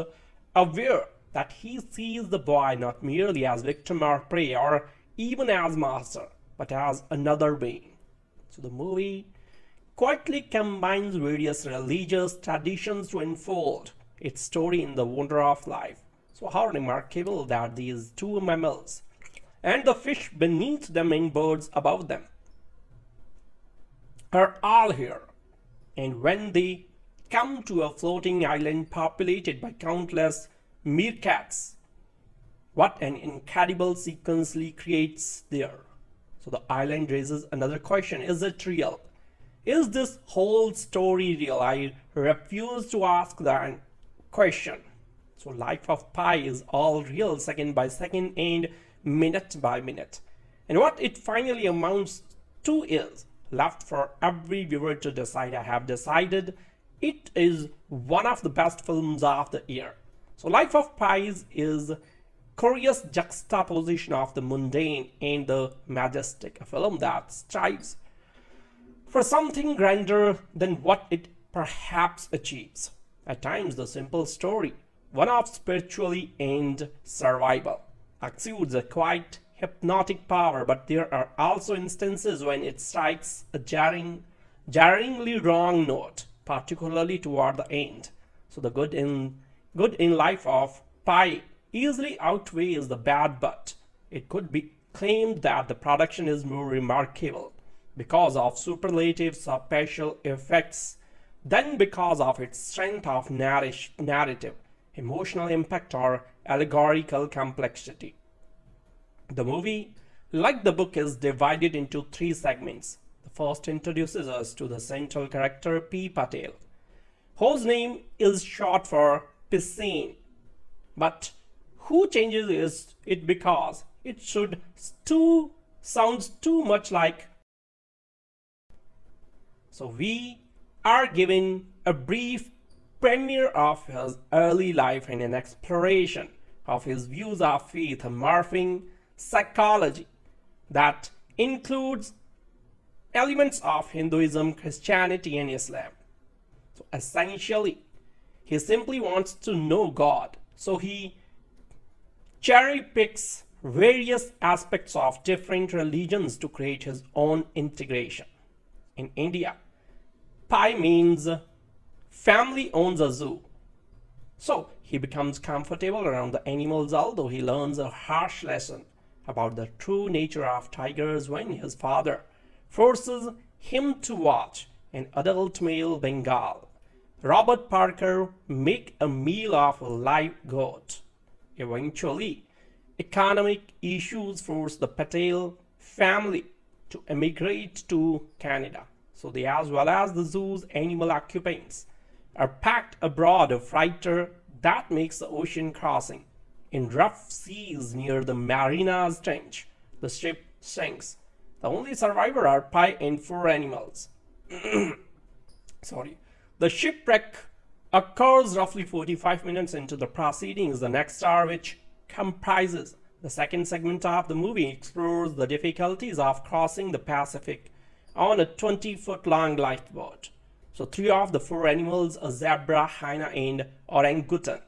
aware that he sees the boy not merely as victim or prey or even as master, but as another being. So the movie quietly combines various religious traditions to unfold its story in the wonder of life. So how remarkable that these two mammals and the fish beneath them and birds above them are all here. And when they come to a floating island populated by countless meerkats, what an incredible sequence Lee creates there. So the island raises another question: is it real? Is this whole story real? I refuse to ask that question. So Life of Pi is all real, second by second and minute by minute. And what it finally amounts to is left for every viewer to decide. I have decided it is one of the best films of the year. So Life of Pi is curious juxtaposition of the mundane and the majestic, a film that strives for something grander than what it perhaps achieves. At times, the simple story, one of spirituality and survival, exudes a quite hypnotic power, but there are also instances when it strikes a jarring, jarringly wrong note, particularly toward the end. So the good in good in Life of Pi easily outweighs the bad, but it could be claimed that the production is more remarkable because of superlative special effects than because of its strength of narrative, emotional impact, or allegorical complexity. The movie, like the book, is divided into three segments. The first introduces us to the central character P. Patel, whose name is short for Piscine, but who changes it because it should too sounds too much like. So we are given a brief premiere of his early life and an exploration of his views of faith, morphing psychology that includes elements of Hinduism, Christianity, and Islam. So essentially, he simply wants to know God, so he cherry picks various aspects of different religions to create his own integration. In India, Pi means family owns a zoo, so he becomes comfortable around the animals, although he learns a harsh lesson about the true nature of tigers when his father forces him to watch an adult male Bengal, Richard Parker, make a meal of a live goat. Eventually, economic issues force the Patel family to emigrate to Canada. So they, as well as the zoo's animal occupants, are packed aboard a freighter that makes the ocean crossing in rough seas near the Mariana Trench. The ship sinks. The only survivor are Pi and four animals. Sorry. The shipwreck occurs roughly forty-five minutes into the proceedings. The next hour, which comprises the second segment of the movie, explores the difficulties of crossing the Pacific on a twenty-foot long lifeboat. So three of the four animals, a zebra, hyena, and orangutan,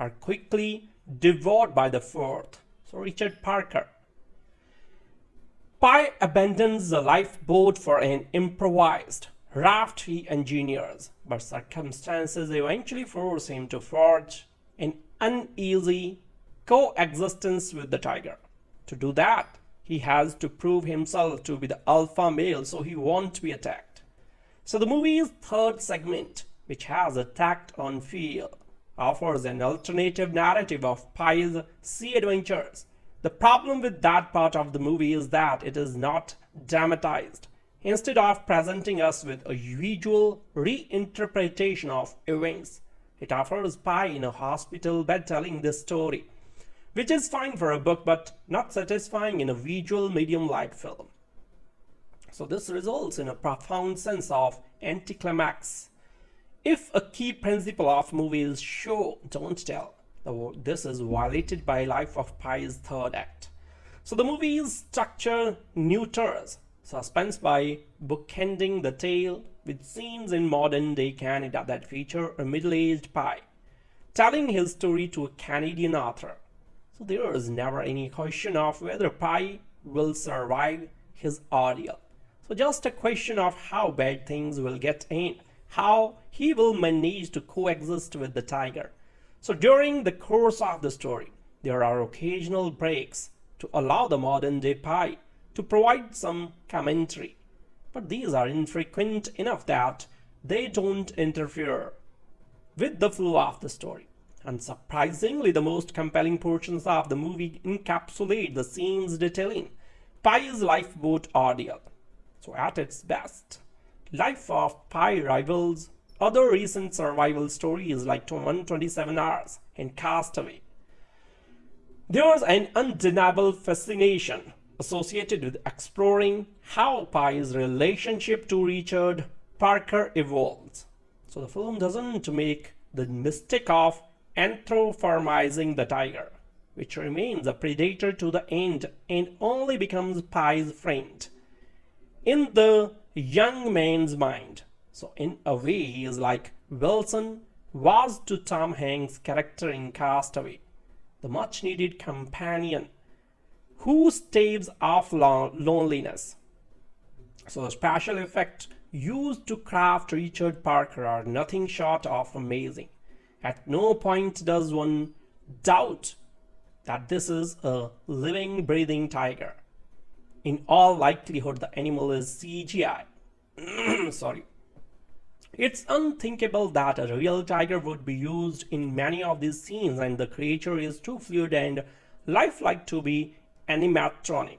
are quickly devoured by the fourth, so Richard Parker. Pi abandons the lifeboat for an improvised raft he engineers, but circumstances eventually force him to forge an uneasy coexistence with the tiger. To do that, he has to prove himself to be the alpha male, so he won't be attacked. So the movie's third segment, which has attacked on fear, offers an alternative narrative of Pi's sea adventures. The problem with that part of the movie is that it is not dramatized. Instead of presenting us with a visual reinterpretation of events, it offers Pi in a hospital bed telling this story, which is fine for a book but not satisfying in a visual medium like film. So this results in a profound sense of anticlimax. If a key principle of movies show, don't tell, this is violated by Life of Pi's third act. So the movie's structure neuters suspense by bookending the tale with scenes in modern-day Canada that feature a middle-aged Pi telling his story to a Canadian author. So there is never any question of whether Pi will survive his ordeal. So just a question of how bad things will get in, how he will manage to coexist with the tiger. So during the course of the story, there are occasional breaks to allow the modern-day Pi to provide some commentary, but these are infrequent enough that they don't interfere with the flow of the story. Unsurprisingly, the most compelling portions of the movie encapsulate the scenes detailing Pi's lifeboat ordeal. So at its best, Life of Pi rivals other recent survival stories like one twenty-seven hours and Castaway. There is an undeniable fascination associated with exploring how Pi's relationship to Richard Parker evolves. So the film doesn't make the mistake of anthropomorphizing the tiger, which remains a predator to the end and only becomes Pi's friend in the young man's mind. So in a way, he is like Wilson was to Tom Hanks' character in Castaway, the much-needed companion who staves off loneliness. So the special effects used to craft Richard Parker are nothing short of amazing. At no point does one doubt that this is a living, breathing tiger. In all likelihood, the animal is C G I. Sorry. It's unthinkable that a real tiger would be used in many of these scenes, and the creature is too fluid and lifelike to be animatronic.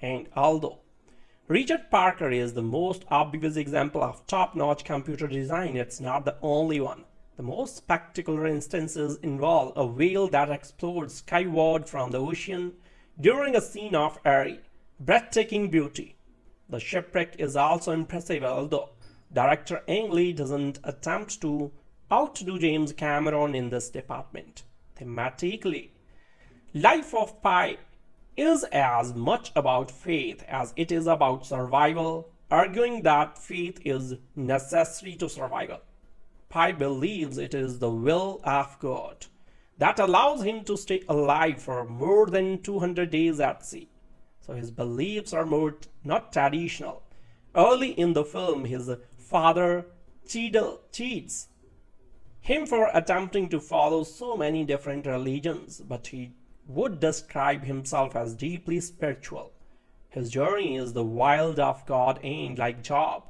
And although Richard Parker is the most obvious example of top-notch computer design, it's not the only one. The most spectacular instances involve a whale that explodes skyward from the ocean during a scene of airy, breathtaking beauty. The shipwreck is also impressive, although director Ang Lee doesn't attempt to outdo James Cameron in this department. Thematically, Life of Pi is as much about faith as it is about survival, arguing that faith is necessary to survival. Pi believes it is the will of God that allows him to stay alive for more than two hundred days at sea. So his beliefs are more not traditional. Early in the film, his father Cheadle cheats him for attempting to follow so many different religions, but he would describe himself as deeply spiritual. His journey is the wild of God, and like Job,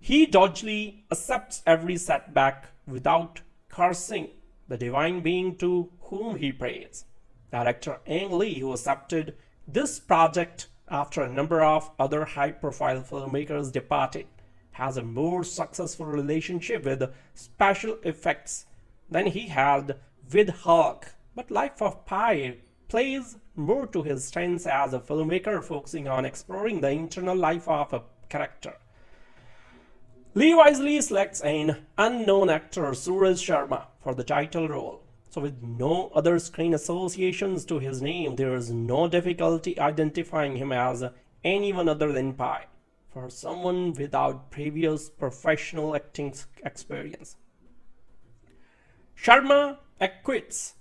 he doggedly accepts every setback without cursing the divine being to whom he prays. Director Ang Lee, who accepted this project after a number of other high-profile filmmakers departed, has a more successful relationship with special effects than he had with Hulk. But Life of Pi plays more to his strengths as a filmmaker, focusing on exploring the internal life of a character. Lee wisely selects an unknown actor, Suraj Sharma, for the title role. So with no other screen associations to his name, there is no difficulty identifying him as anyone other than Pi for someone without previous professional acting experience. Sharma acquits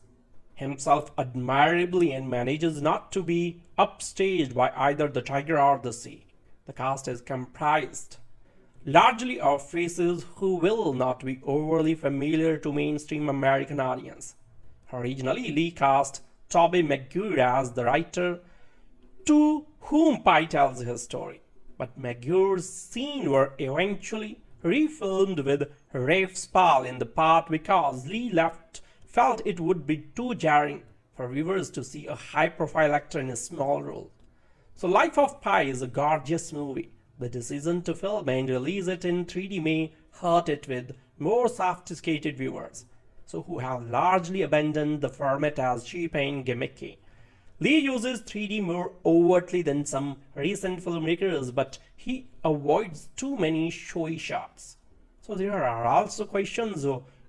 himself admirably and manages not to be upstaged by either the tiger or the sea. The cast is comprised largely of faces who will not be overly familiar to mainstream American audience. Originally, Lee cast Tobey Maguire as the writer to whom Pi tells his story, but Maguire's scenes were eventually refilmed with Rafe Spall in the part because Lee left felt it would be too jarring for viewers to see a high-profile actor in a small role. So Life of Pi is a gorgeous movie. The decision to film and release it in three D may hurt it with more sophisticated viewers, so who have largely abandoned the format as cheap and gimmicky. Lee uses three D more overtly than some recent filmmakers, but he avoids too many showy shots. So there are also questions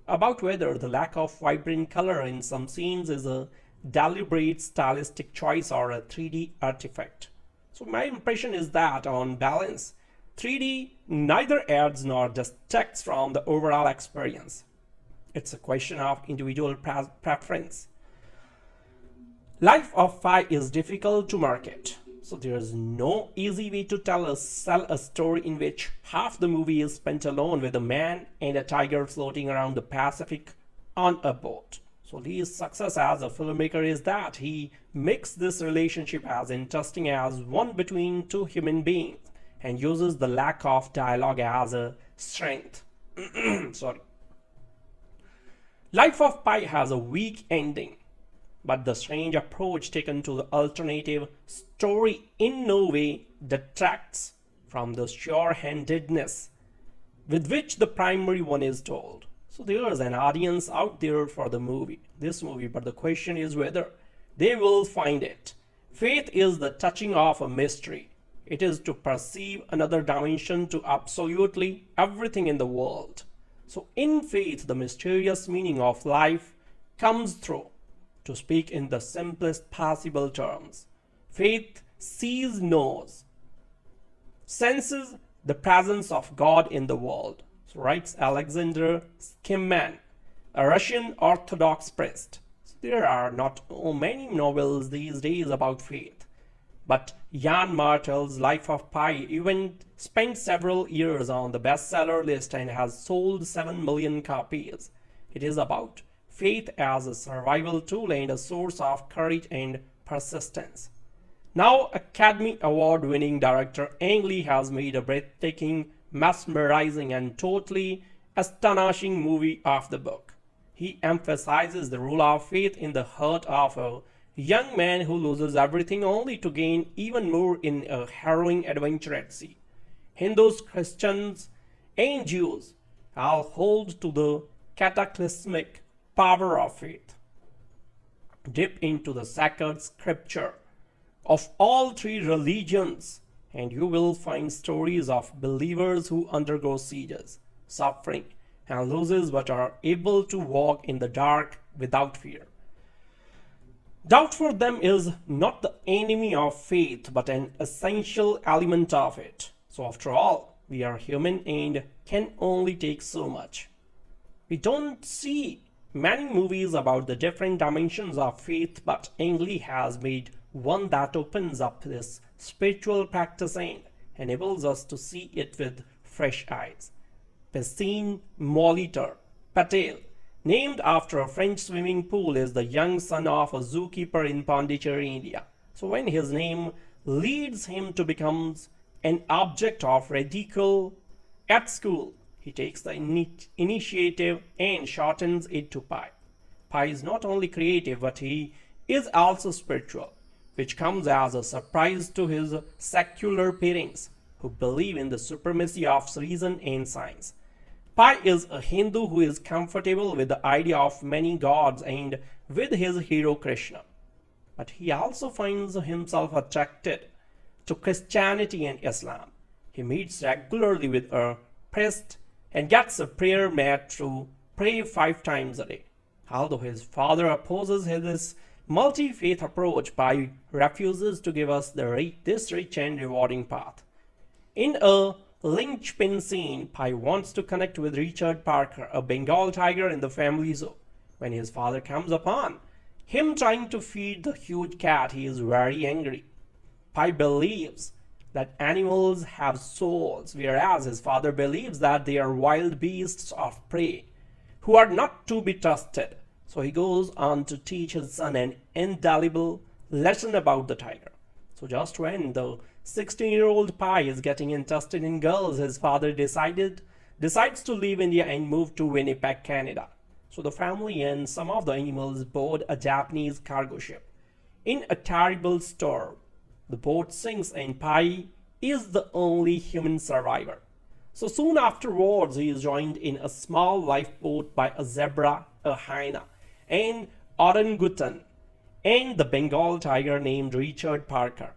about whether the lack of vibrant color in some scenes is a deliberate stylistic choice or a three D artifact. So my impression is that, on balance, three D neither adds nor detracts from the overall experience. It's a question of individual preference. Life of Pi is difficult to market, so there is no easy way to tell a, sell a story in which half the movie is spent alone with a man and a tiger floating around the Pacific on a boat. So Lee's success as a filmmaker is that he makes this relationship as interesting as one between two human beings and uses the lack of dialogue as a strength. Sorry. Life of Pi has a weak ending, but the strange approach taken to the alternative story in no way detracts from the sure-handedness with which the primary one is told. So there is an audience out there for the movie, this movie, but the question is whether they will find it. Faith is the touching of a mystery. It is to perceive another dimension to absolutely everything in the world. So in faith, the mysterious meaning of life comes through. To speak in the simplest possible terms, faith sees, knows, senses the presence of God in the world, so writes Alexander Schmemann, a Russian Orthodox priest. So there are not many novels these days about faith, but Yann Martel's Life of Pi even spent several years on the bestseller list and has sold seven million copies. It is about faith as a survival tool and a source of courage and persistence. Now, Academy Award-winning director Ang Lee has made a breathtaking, mesmerizing, and totally astonishing movie of the book. He emphasizes the role of faith in the heart of a young man who loses everything only to gain even more in a harrowing adventure at sea. Hindus, Christians, and Jews all hold to the cataclysmic power of faith. Dip into the sacred scripture of all three religions and you will find stories of believers who undergo sieges, suffering, and losses but are able to walk in the dark without fear. Doubt for them is not the enemy of faith but an essential element of it. So after all, we are human and can only take so much. We don't see many movies about the different dimensions of faith, but Ang Lee has made one that opens up this spiritual practice and enables us to see it with fresh eyes. Piscine Molitor Patel, named after a French swimming pool, is the young son of a zookeeper in Pondicherry, India. So when his name leads him to become an object of ridicule at school, he takes the init initiative and shortens it to Pi. Pi is not only creative, but he is also spiritual, which comes as a surprise to his secular parents, who believe in the supremacy of reason and science. Pi is a Hindu who is comfortable with the idea of many gods and with his hero Krishna. But he also finds himself attracted to Christianity and Islam. He meets regularly with a priest and gets a prayer mat to pray five times a day. Although his father opposes his multi-faith approach, Pi refuses to give us the rich, this rich and rewarding path. In a linchpin scene, Pi wants to connect with Richard Parker, a Bengal tiger in the family zoo. When his father comes upon him trying to feed the huge cat, he is very angry. Pi believes that animals have souls, whereas his father believes that they are wild beasts of prey who are not to be trusted. So he goes on to teach his son an indelible lesson about the tiger. So just when the sixteen-year-old Pi is getting interested in girls, his father decided decides to leave India and move to Winnipeg, Canada. So the family and some of the animals board a Japanese cargo ship. In a terrible storm, the boat sinks and Pi is the only human survivor. So soon afterwards, he is joined in a small lifeboat by a zebra, a hyena, an orangutan, and the Bengal tiger named Richard Parker.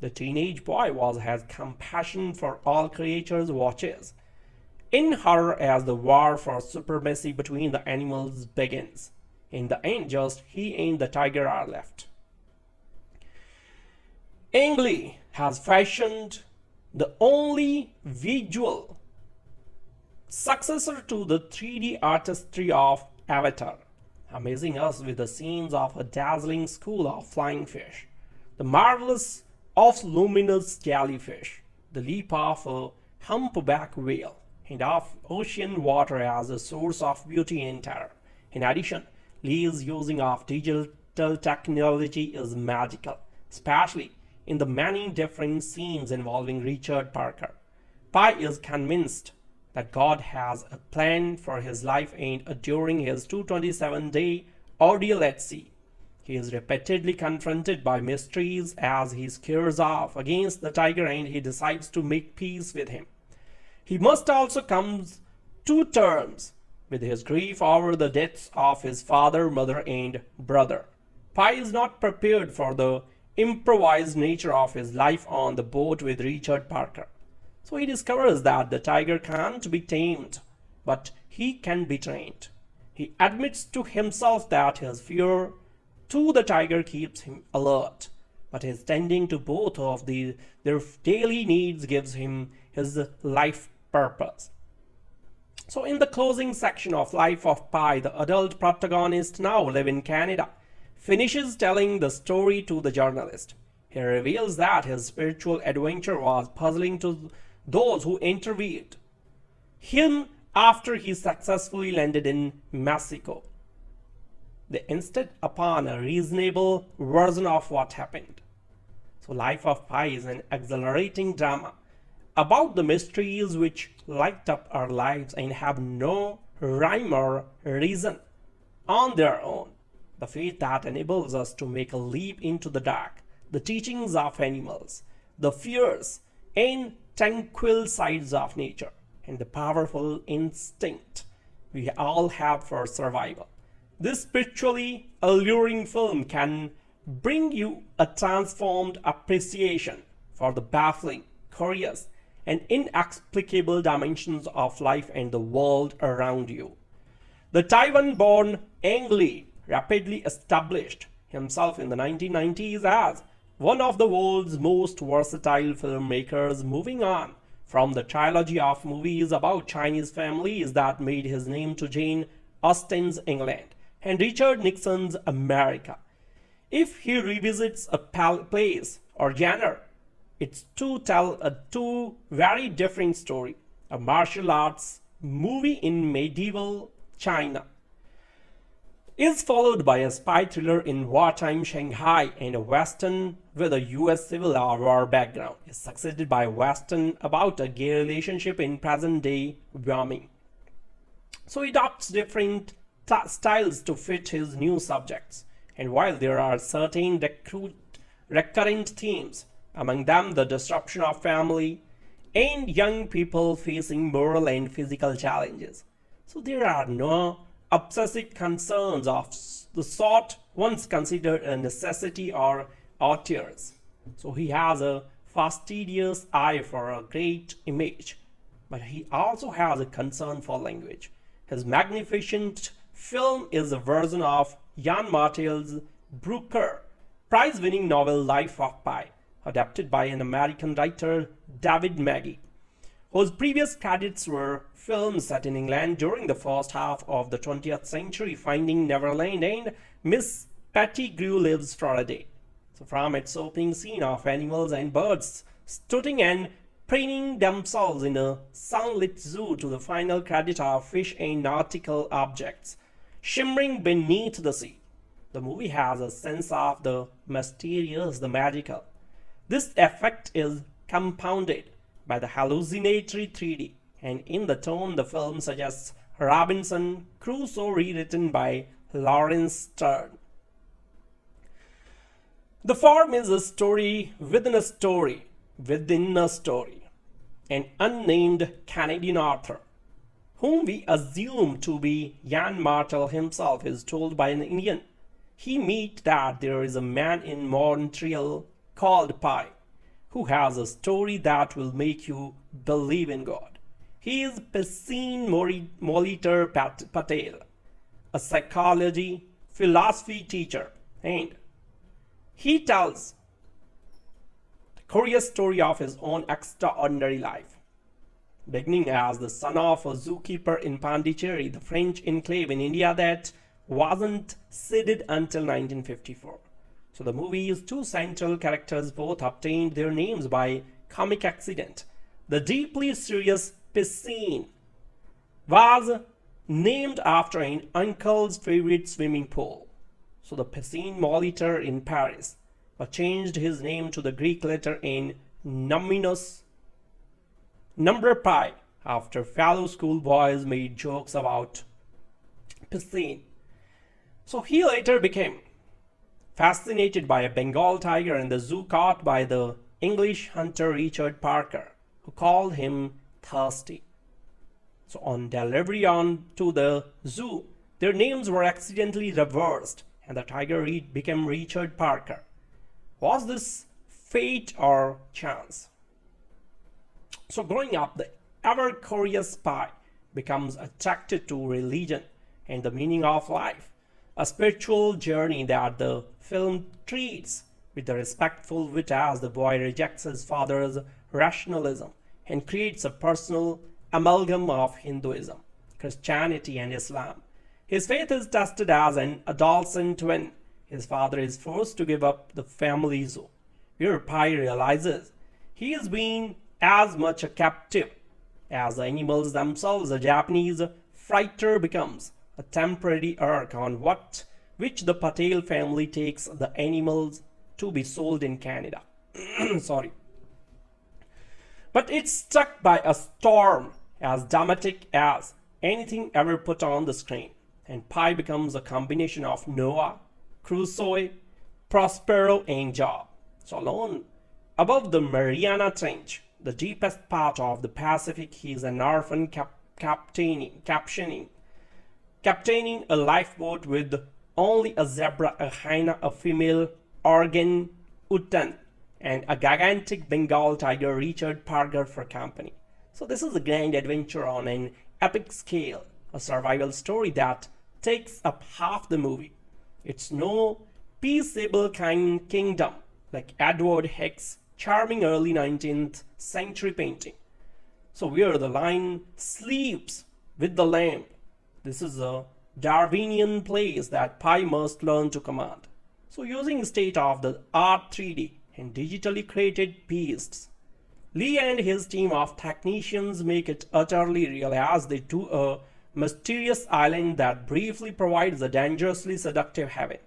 The teenage boy was has compassion for all creatures watches in horror as the war for supremacy between the animals begins. In the end, just he and the tiger are left. Ang Lee has fashioned the only visual successor to the three D artistry of Avatar, amazing us with the scenes of a dazzling school of flying fish, the marvelous of luminous jellyfish, the leap of a humpback whale, and of ocean water as a source of beauty and terror. In addition, Lee's using of digital technology is magical, especially in the many different scenes involving Richard Parker. Pi is convinced that God has a plan for his life, and during his two hundred twenty-seven day ordeal at sea, he is repeatedly confronted by mysteries as he squares off against the tiger and he decides to make peace with him. He must also come to terms with his grief over the deaths of his father, mother, and brother. Pi is not prepared for the improvised nature of his life on the boat with Richard Parker. So he discovers that the tiger can't be tamed, but he can be trained. He admits to himself that his fear to the tiger keeps him alert, but his tending to both of the, their daily needs gives him his life purpose. So in the closing section of Life of Pi, the adult protagonist, now live in Canada, finishes telling the story to the journalist. He reveals that his spiritual adventure was puzzling to those who interviewed him after he successfully landed in Mexico. They insisted upon a reasonable version of what happened. So Life of Pi is an exhilarating drama about the mysteries which light up our lives and have no rhyme or reason on their own. The faith that enables us to make a leap into the dark, the teachings of animals, the fierce and tranquil sides of nature, and the powerful instinct we all have for survival. This spiritually alluring film can bring you a transformed appreciation for the baffling, curious, and inexplicable dimensions of life and the world around you. The Taiwan-born Ang Lee rapidly established himself in the nineteen nineties as one of the world's most versatile filmmakers, moving on from the trilogy of movies about Chinese families that made his name to Jane Austen's England and Richard Nixon's America. If he revisits a place or genre, it's to tell a two very different story, a martial arts movie in medieval China is followed by a spy thriller in wartime Shanghai, and a western with a U S Civil War background is succeeded by a western about a gay relationship in present-day Wyoming. So he adopts different styles to fit his new subjects, and while there are certain recurrent themes, among them the disruption of family and young people facing moral and physical challenges. So there are no obsessive concerns of the sort once considered a necessity or authors. So he has a fastidious eye for a great image, but he also has a concern for language. His magnificent film is a version of Yann Martel's Booker prize-winning novel Life of Pi, adapted by an American writer, David Magee, whose previous credits were films set in England during the first half of the twentieth century, Finding Neverland and Miss Pettigrew Lives for a Day. So from its opening scene of animals and birds strutting and preening themselves in a sunlit zoo to the final credit of fish and nautical objects shimmering beneath the sea, the movie has a sense of the mysterious, the magical. This effect is compounded by the hallucinatory three D, and in the tone the film suggests Robinson Crusoe rewritten by Lawrence Sterne. The form is a story within a story within a story. An unnamed Canadian author, whom we assume to be Yann Martel himself, is told by an Indian he meets that there is a man in Montreal called Pi, who has a story that will make you believe in God. He is Piscine Molitor Patel, a psychology, philosophy teacher, and he tells the curious story of his own extraordinary life, beginning as the son of a zookeeper in Pondicherry, the French enclave in India that wasn't ceded until nineteen fifty-four. So the movie's two central characters both obtained their names by comic accident. The deeply serious Piscine was named after an uncle's favorite swimming pool, so the Piscine Molitor in Paris, but changed his name to the Greek letter in numinous number pi after fellow schoolboys made jokes about Piscine. So he later became fascinated by a Bengal tiger in the zoo caught by the English hunter Richard Parker, who called him thirsty. So on delivery on to the zoo, their names were accidentally reversed and the tiger became Richard Parker. Was this fate or chance? So growing up, the ever curious Pi becomes attracted to religion and the meaning of life, a spiritual journey that the film treats with the respectful wit as the boy rejects his father's rationalism and creates a personal amalgam of Hinduism, Christianity, and Islam. His faith is tested as an adolescent when his father is forced to give up the family zoo. Here Pai realizes he is being as much a captive as the animals themselves. A Japanese fighter becomes a temporary ark on what which the Patel family takes the animals to be sold in Canada. Sorry. But it's struck by a storm as dramatic as anything ever put on the screen, and Pi becomes a combination of Noah, Crusoe, Prospero, and Job. So alone, above the Mariana Trench, the deepest part of the Pacific, he is an orphan cap captaining, captioning, captaining a lifeboat with only a zebra, a hyena, a female organ utan, and a gigantic Bengal tiger, Richard Parker, for company. So this is a grand adventure on an epic scale, a survival story that takes up half the movie. It's no peaceable kind kingdom like Edward Hicks' charming early nineteenth century painting. So where the lion sleeps with the lamb, this is a Darwinian place that Pai must learn to command. So using state-of-the-art three D and digitally created beasts, Lee and his team of technicians make it utterly real as they do a mysterious island that briefly provides a dangerously seductive haven.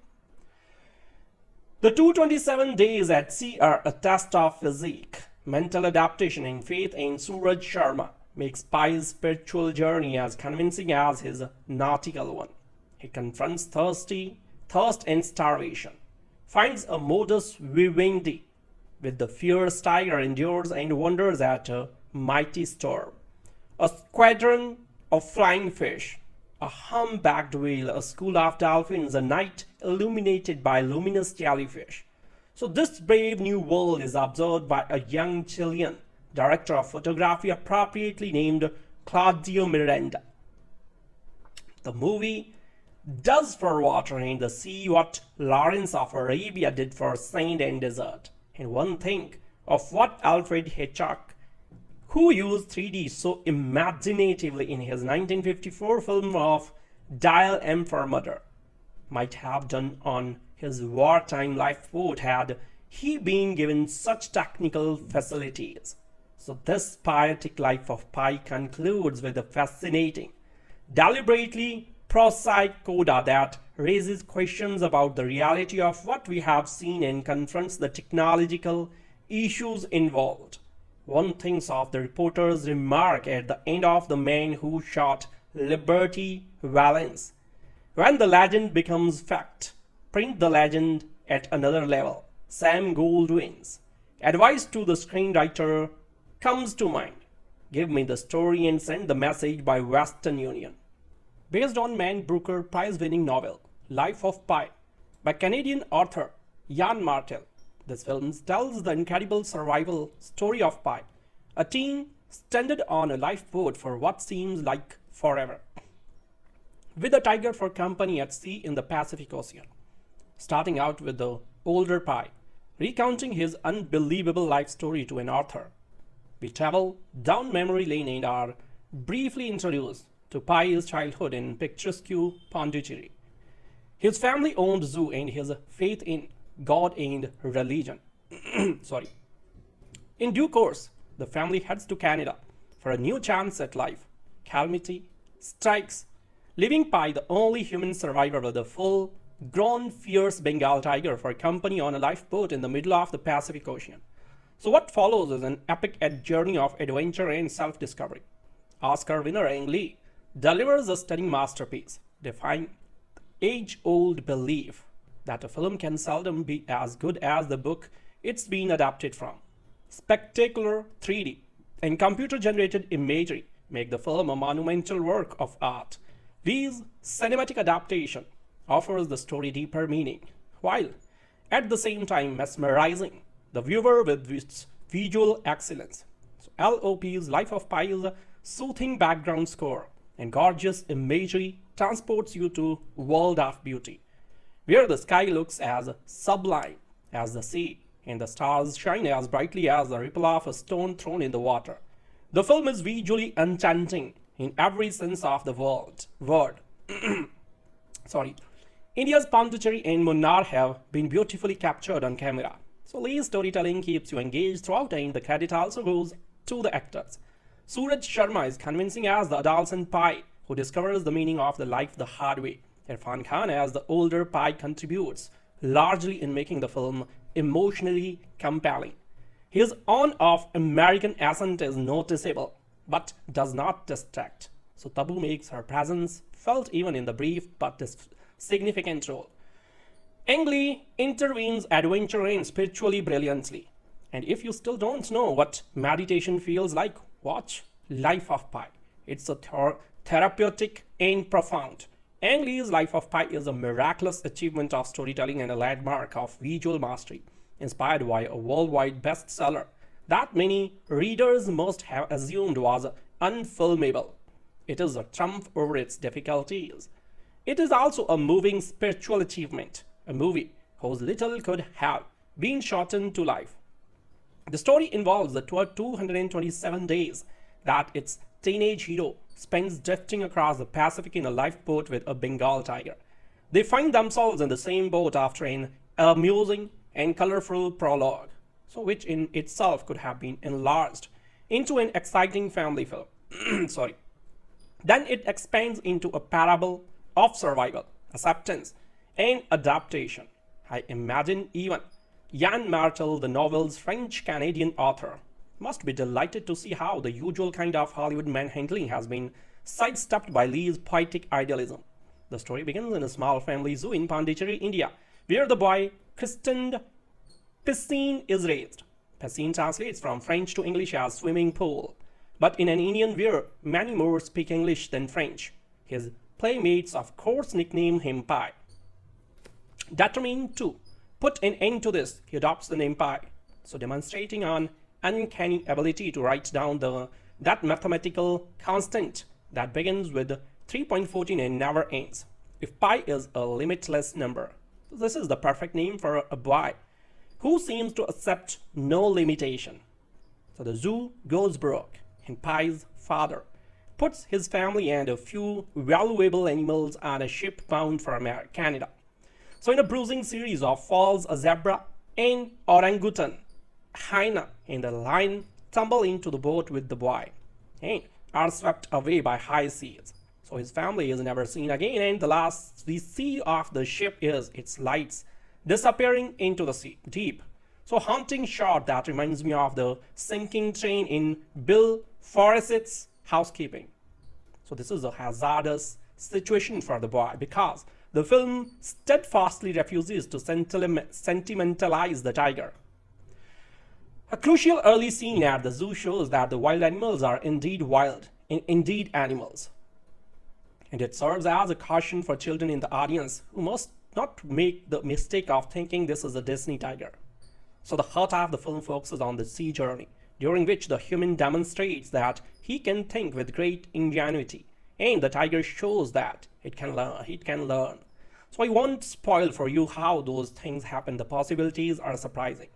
The two hundred twenty-seven days at sea are a test of physique, mental adaptation, and faith, and Suraj Sharma makes Pai's spiritual journey as convincing as his nautical one. He confronts thirsty, thirst and starvation, finds a modus vivendi with the fierce tiger, endures and wonders at a mighty storm. A squadron of flying fish, a humpbacked whale, a school of dolphins, a night illuminated by luminous jellyfish. So this brave new world is observed by a young Chilean director of photography appropriately named Claudio Miranda. The movie does for water and the sea what Lawrence of Arabia did for sand and desert. And one thing of what Alfred Hitchcock, who used three D so imaginatively in his nineteen fifty-four film of Dial M for Murder, might have done on his wartime lifeboat had he been given such technical facilities. So this pietic life of Pi concludes with a fascinating, deliberately prosaic coda that raises questions about the reality of what we have seen and confronts the technological issues involved. One thinks of the reporter's remark at the end of The Man Who Shot Liberty Valance: when the legend becomes fact, print the legend at another level. Sam Goldwyn's advice to the screenwriter comes to mind: give me the story and send the message by Western Union. Based on Man Booker prize-winning novel Life of Pi by Canadian author Yann Martel, this film tells the incredible survival story of Pi, a teen stranded on a lifeboat for what seems like forever, with a tiger for company at sea in the Pacific Ocean. Starting out with the older Pi recounting his unbelievable life story to an author, we travel down memory lane and are briefly introduced to Pai's childhood in picturesque Pondicherry, his family-owned zoo, and his faith in God and religion. Sorry. In due course, the family heads to Canada for a new chance at life. Calamity strikes, leaving Pai the only human survivor with a full-grown fierce Bengal tiger for company on a lifeboat in the middle of the Pacific Ocean. So what follows is an epic journey of adventure and self-discovery. Oscar winner Ang Lee delivers a stunning masterpiece, defying the age-old belief that a film can seldom be as good as the book it's been adapted from. Spectacular three D and computer-generated imagery make the film a monumental work of art. Lee's cinematic adaptation offers the story deeper meaning, while at the same time mesmerizing the viewer with its visual excellence. So L O P's Life of Pi is a soothing background score and gorgeous imagery transports you to a world of beauty, where the sky looks as sublime as the sea, and the stars shine as brightly as the ripple of a stone thrown in the water. The film is visually enchanting in every sense of the world. word. Sorry. India's Pondicherry and Munnar have been beautifully captured on camera. So Lee's storytelling keeps you engaged throughout, and the credit also goes to the actors. Suraj Sharma is convincing as the adolescent Pai who discovers the meaning of the life the hard way. Irrfan Khan as the older Pai contributes largely in making the film emotionally compelling. His own of American accent is noticeable but does not distract. So Tabu makes her presence felt even in the brief but significant role. Ang Lee intervenes adventure and spiritually brilliantly. And if you still don't know what meditation feels like, watch Life of Pi. It's a ther therapeutic and profound. Ang Lee's Life of Pi is a miraculous achievement of storytelling and a landmark of visual mastery, inspired by a worldwide bestseller that many readers must have assumed was unfilmable. It is a triumph over its difficulties. It is also a moving spiritual achievement, a movie whose little could have been shortened to life. The story involves the two hundred twenty-seven days that its teenage hero spends drifting across the Pacific in a lifeboat with a Bengal tiger. They find themselves in the same boat after an amusing and colorful prologue, so which in itself could have been enlarged into an exciting family film. Sorry. Then it expands into a parable of survival, acceptance, and adaptation. I imagine even Yann Martel, the novel's French-Canadian author, must be delighted to see how the usual kind of Hollywood manhandling has been sidestepped by Lee's poetic idealism. The story begins in a small family zoo in Pondicherry, India, where the boy christened Piscine is raised. Piscine translates from French to English as swimming pool, but in an Indian where many more speak English than French. His playmates, of course, nickname him Pai. Determined to put an end to this, he adopts the name Pi, so demonstrating an uncanny ability to write down the that mathematical constant that begins with three point one four and never ends. If Pi is a limitless number, this is the perfect name for a boy who seems to accept no limitation. So the zoo goes broke, and Pi's father puts his family and a few valuable animals on a ship bound for Canada. So in a bruising series of falls, a zebra, an orangutan, hyena, and a lion tumble into the boat with the boy and are swept away by high seas. So his family is never seen again, and the last we see of the ship is its lights disappearing into the sea deep. So haunting shot that reminds me of the sinking train in Bill Forsyth's Housekeeping. So this is a hazardous situation for the boy because the film steadfastly refuses to sentimentalize the tiger. A crucial early scene at the zoo shows that the wild animals are indeed wild, in indeed animals. And it serves as a caution for children in the audience who must not make the mistake of thinking this is a Disney tiger. So the heart of the film focuses on the sea journey, during which the human demonstrates that he can think with great ingenuity, and the tiger shows that it can learn, it can learn. So I won't spoil for you how those things happen. The possibilities are surprising.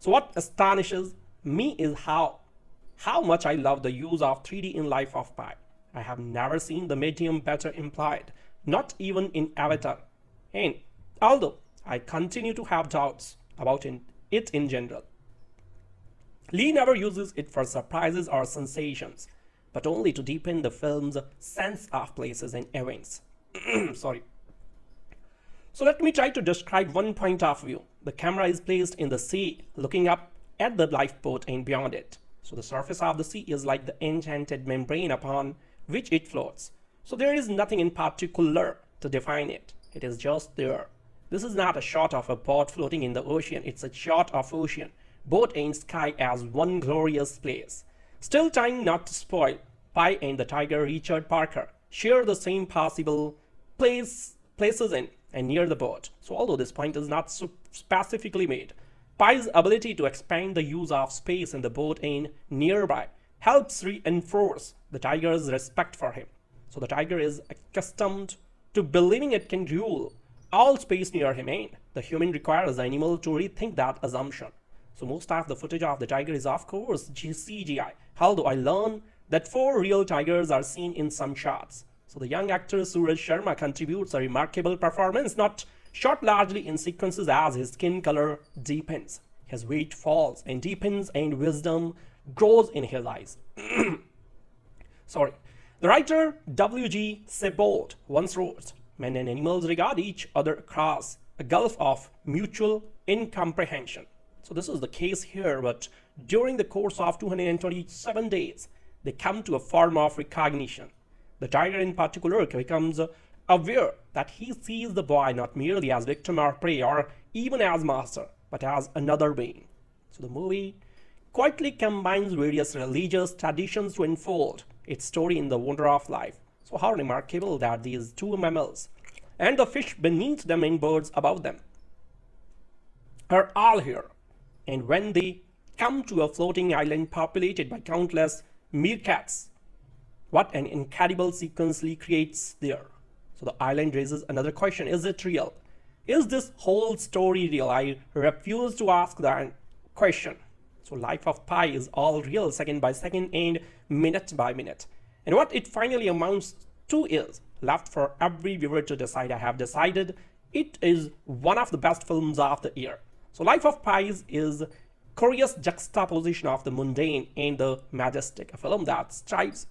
So what astonishes me is how, how much I love the use of three D in Life of Pi. I have never seen the medium better implied, not even in Avatar. And although I continue to have doubts about it in general, Lee never uses it for surprises or sensations, but only to deepen the film's sense of places and events. Sorry. So let me try to describe one point of view. The camera is placed in the sea, looking up at the lifeboat and beyond it. So the surface of the sea is like the enchanted membrane upon which it floats. So there is nothing in particular to define it. It is just there. This is not a shot of a boat floating in the ocean. It's a shot of ocean, boat and sky as one glorious place. Still trying not to spoil, Pi and the tiger Richard Parker share the same possible place, places in and near the boat. So although this point is not so specifically made, Pi's ability to expand the use of space in the boat and nearby helps reinforce the tiger's respect for him. So the tiger is accustomed to believing it can rule all space near him, and the human requires the animal to rethink that assumption. So most of the footage of the tiger is of course C G I, although I learned that four real tigers are seen in some shots. So the young actor Suraj Sharma contributes a remarkable performance, not shot largely in sequences as his skin color deepens, his weight falls and deepens, and wisdom grows in his eyes. Sorry. The writer W G Sebald once wrote, "Men and animals regard each other across a gulf of mutual incomprehension." So this is the case here, but during the course of two hundred twenty-seven days, they come to a form of recognition. The tiger in particular becomes aware that he sees the boy not merely as victim or prey or even as master, but as another being. So the movie quietly combines various religious traditions to unfold its story in the wonder of life. So how remarkable that these two mammals and the fish beneath them and birds above them are all here. And when they come to a floating island populated by countless meerkats, what an incredible sequence Lee creates there. So the island raises another question. Is it real? Is this whole story real? I refuse to ask that question. So Life of Pi is all real, second by second and minute by minute. And what it finally amounts to is left for every viewer to decide. I have decided it is one of the best films of the year. So Life of Pi is a curious juxtaposition of the mundane and the majestic, a film that strives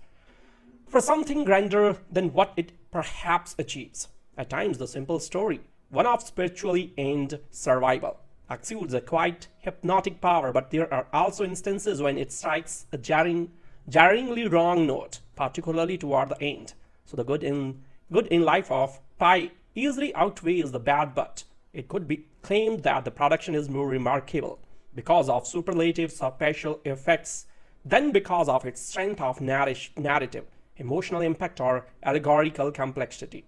for something grander than what it perhaps achieves. At times, the simple story, one of spirituality and survival, exudes a quite hypnotic power, but there are also instances when it strikes a jarring, jarringly wrong note, particularly toward the end. So the good in, good in Life of Pi easily outweighs the bad, but it could be claimed that the production is more remarkable because of superlative special effects than because of its strength of narrative, emotional impact, or allegorical complexity.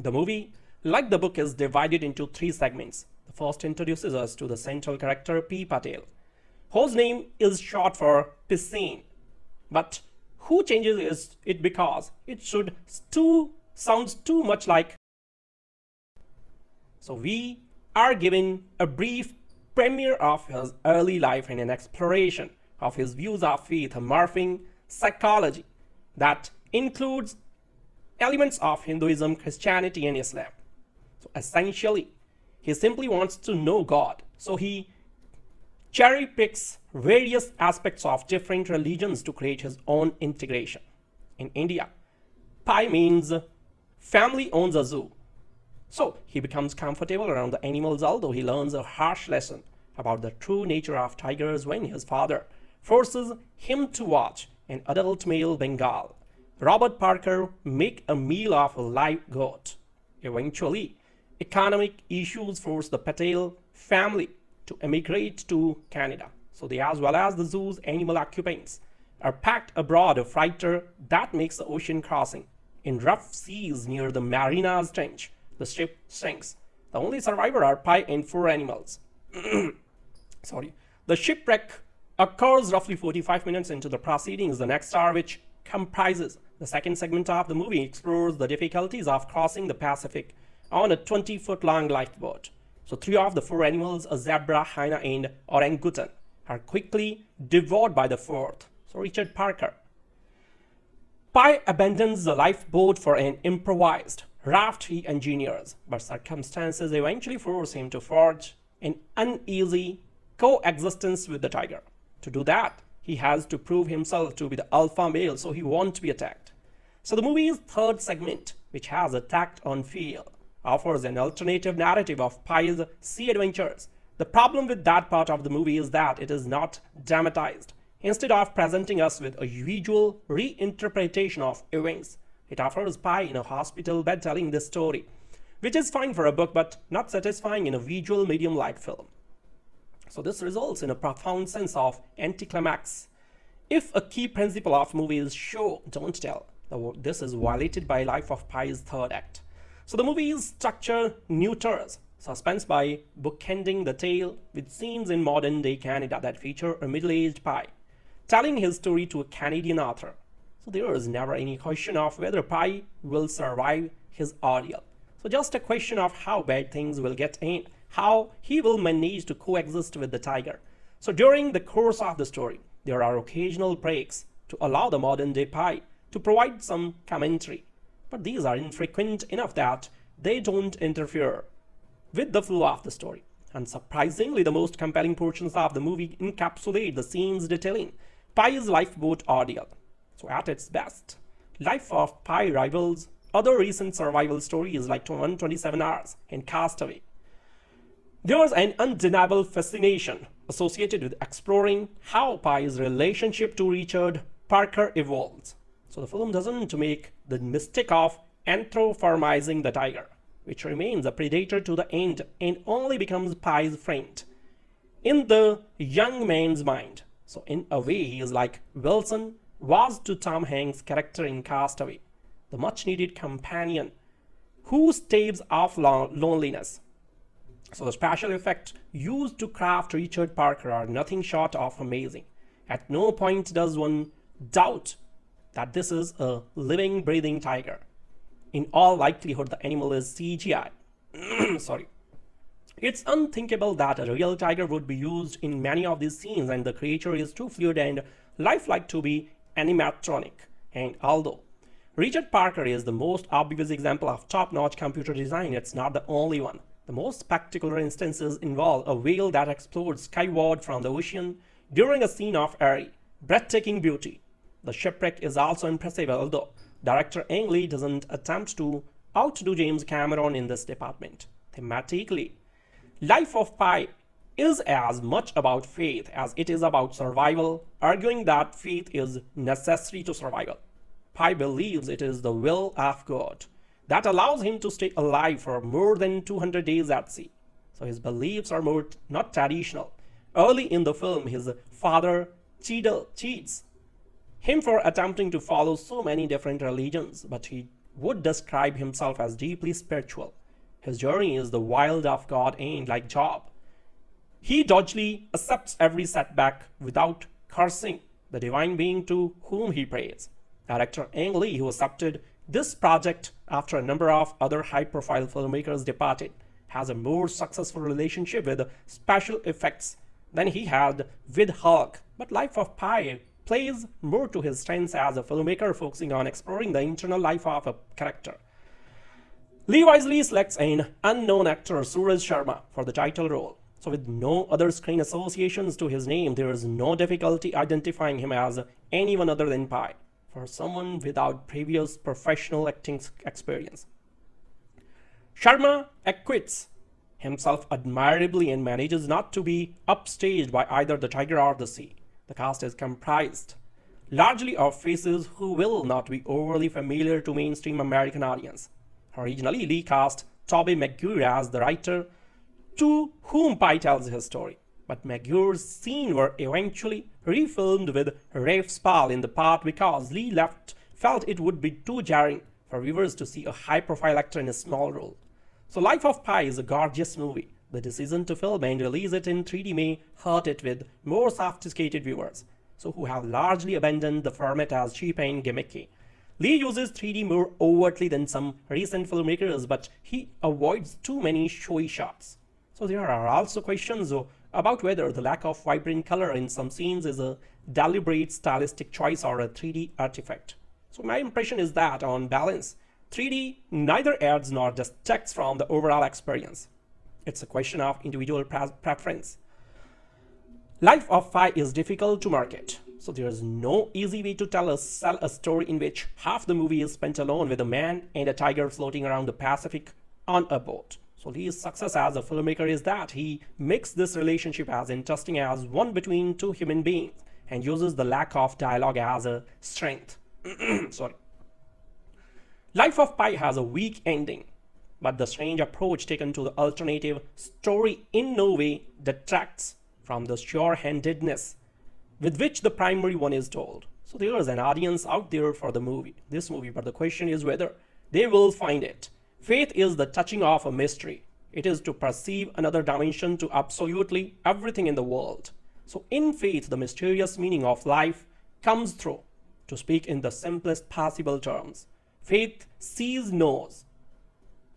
The movie, like the book, is divided into three segments. The first introduces us to the central character P. Patel, whose name is short for Piscine, but who changes it because it should too, sounds too much like. So we are given a brief premiere of his early life and an exploration of his views of faith, morphing psychology that includes elements of Hinduism, Christianity, and Islam. So essentially, he simply wants to know God. So he cherry picks various aspects of different religions to create his own integration. In India, Pi means family owns a zoo. So he becomes comfortable around the animals, although he learns a harsh lesson about the true nature of tigers when his father forces him to watch an adult male Bengal, Richard Parker, make a meal of a live goat. Eventually, economic issues force the Patel family to emigrate to Canada. So they, as well as the zoo's animal occupants, are packed aboard a freighter that makes the ocean crossing. In rough seas near the Mariana Trench, the ship sinks. The only survivor are Pi and four animals. Sorry. The shipwreck occurs roughly forty-five minutes into the proceedings. The next star, which comprises the second segment of the movie, explores the difficulties of crossing the Pacific on a twenty-foot-long lifeboat. So three of the four animals, a zebra, hyena, and orangutan, are quickly devoured by the fourth. So Richard Parker. Pi abandons the lifeboat for an improvised raft he engineers, but circumstances eventually force him to forge an uneasy coexistence with the tiger. To do that, he has to prove himself to be the alpha male, so he won't be attacked. So the movie's third segment, which has attacked on fear, offers an alternative narrative of Pi's sea adventures. The problem with that part of the movie is that it is not dramatized. Instead of presenting us with a visual reinterpretation of events, it offers Pi in a hospital bed telling this story, which is fine for a book but not satisfying in a visual medium like film. So this results in a profound sense of anticlimax. If a key principle of movie is show, don't tell, this is violated by Life of Pi's third act. So the movie's structure neuters suspense by bookending the tale with scenes in modern-day Canada that feature a middle-aged Pi telling his story to a Canadian author. So there is never any question of whether Pi will survive his ordeal. So just a question of how bad things will get in, how he will manage to coexist with the tiger. So during the course of the story, there are occasional breaks to allow the modern-day Pi to provide some commentary. But these are infrequent enough that they don't interfere with the flow of the story. And surprisingly, the most compelling portions of the movie encapsulate the scenes detailing Pi's lifeboat ordeal. So at its best, life of Pi rivals other recent survival stories like one twenty-seven hours and Castaway. There is an undeniable fascination associated with exploring how Pi's relationship to Richard Parker evolves. So the film doesn't make the mistake of anthropomorphizing the tiger, which remains a predator to the end and only becomes Pi's friend in the young man's mind. So in a way, he is like Wilson was to Tom Hanks' character in Castaway, the much-needed companion who staves off loneliness. So the special effects used to craft Richard Parker are nothing short of amazing. At no point does one doubt that this is a living, breathing tiger. In all likelihood, the animal is C G I. Sorry. It's unthinkable that a real tiger would be used in many of these scenes, and the creature is too fluid and lifelike to be animatronic. And although Richard Parker is the most obvious example of top-notch computer design, it's not the only one. The most spectacular instances involve a whale that explodes skyward from the ocean during a scene of airy, breathtaking beauty. The shipwreck is also impressive, although director Ang Lee doesn't attempt to outdo James Cameron in this department. Thematically, Life of Pi is as much about faith as it is about survival, arguing that faith is necessary to survival. Pi believes it is the will of God that allows him to stay alive for more than two hundred days at sea. So his beliefs are more not traditional. Early in the film, his father Cheadle cheats him for attempting to follow so many different religions, but he would describe himself as deeply spiritual. His journey is the wild of God, and like Job, he doggedly accepts every setback without cursing the divine being to whom he prays. Director Ang Lee, who accepted this project after a number of other high-profile filmmakers departed, has a more successful relationship with special effects than he had with Hulk, but Life of Pi plays more to his strengths as a filmmaker, focusing on exploring the internal life of a character. Lee wisely selects an unknown actor, Suraj Sharma, for the title role. So with no other screen associations to his name, there is no difficulty identifying him as anyone other than Pi, for someone without previous professional acting experience. Sharma acquits himself admirably and manages not to be upstaged by either the tiger or the sea. The cast is comprised largely of faces who will not be overly familiar to mainstream American audience. Originally, Lee cast Tobey Maguire as the writer to whom Pi tells his story, but Maguire's scenes were eventually refilmed with Rafe Spall in the part because Lee left felt it would be too jarring for viewers to see a high-profile actor in a small role. So Life of Pi is a gorgeous movie. The decision to film and release it in three D may hurt it with more sophisticated viewers, so who have largely abandoned the format as cheap and gimmicky. Lee uses three D more overtly than some recent filmmakers, but he avoids too many showy shots. So there are also questions about whether the lack of vibrant color in some scenes is a deliberate stylistic choice or a three D artifact. So my impression is that, on balance, three D neither adds nor detracts from the overall experience. It's a question of individual preference. Life of Pi is difficult to market, so there is no easy way to tell a, sell a story in which half the movie is spent alone with a man and a tiger floating around the Pacific on a boat. So Lee's success as a filmmaker is that he makes this relationship as interesting as one between two human beings and uses the lack of dialogue as a strength. Sorry. Life of Pi has a weak ending, but the strange approach taken to the alternative story in no way detracts from the sure-handedness with which the primary one is told. So there is an audience out there for the movie, this movie, but the question is whether they will find it. Faith is the touching of a mystery. It is to perceive another dimension to absolutely everything in the world. So in faith, the mysterious meaning of life comes through. to speak in the simplest possible terms. Faith sees, knows,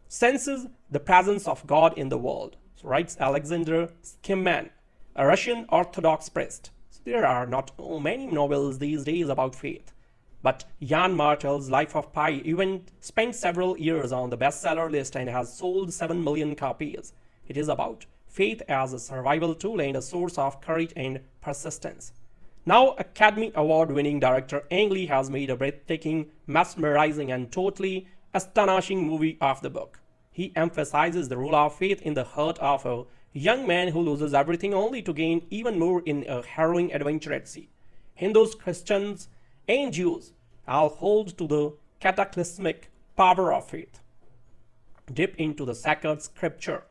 senses the presence of God in the world, writes Alexander Schmemann, a Russian Orthodox priest. So there are not many novels these days about faith, but Yann Martel's Life of Pi even spent several years on the bestseller list and has sold seven million copies. It is about faith as a survival tool and a source of courage and persistence. Now, Academy Award-winning director Ang Lee has made a breathtaking, mesmerizing, and totally astonishing movie of the book. He emphasizes the role of faith in the heart of a young man who loses everything only to gain even more in a harrowing adventure at sea. Hindus, Christians, and Jews all hold to the cataclysmic power of faith. Dip into the sacred scripture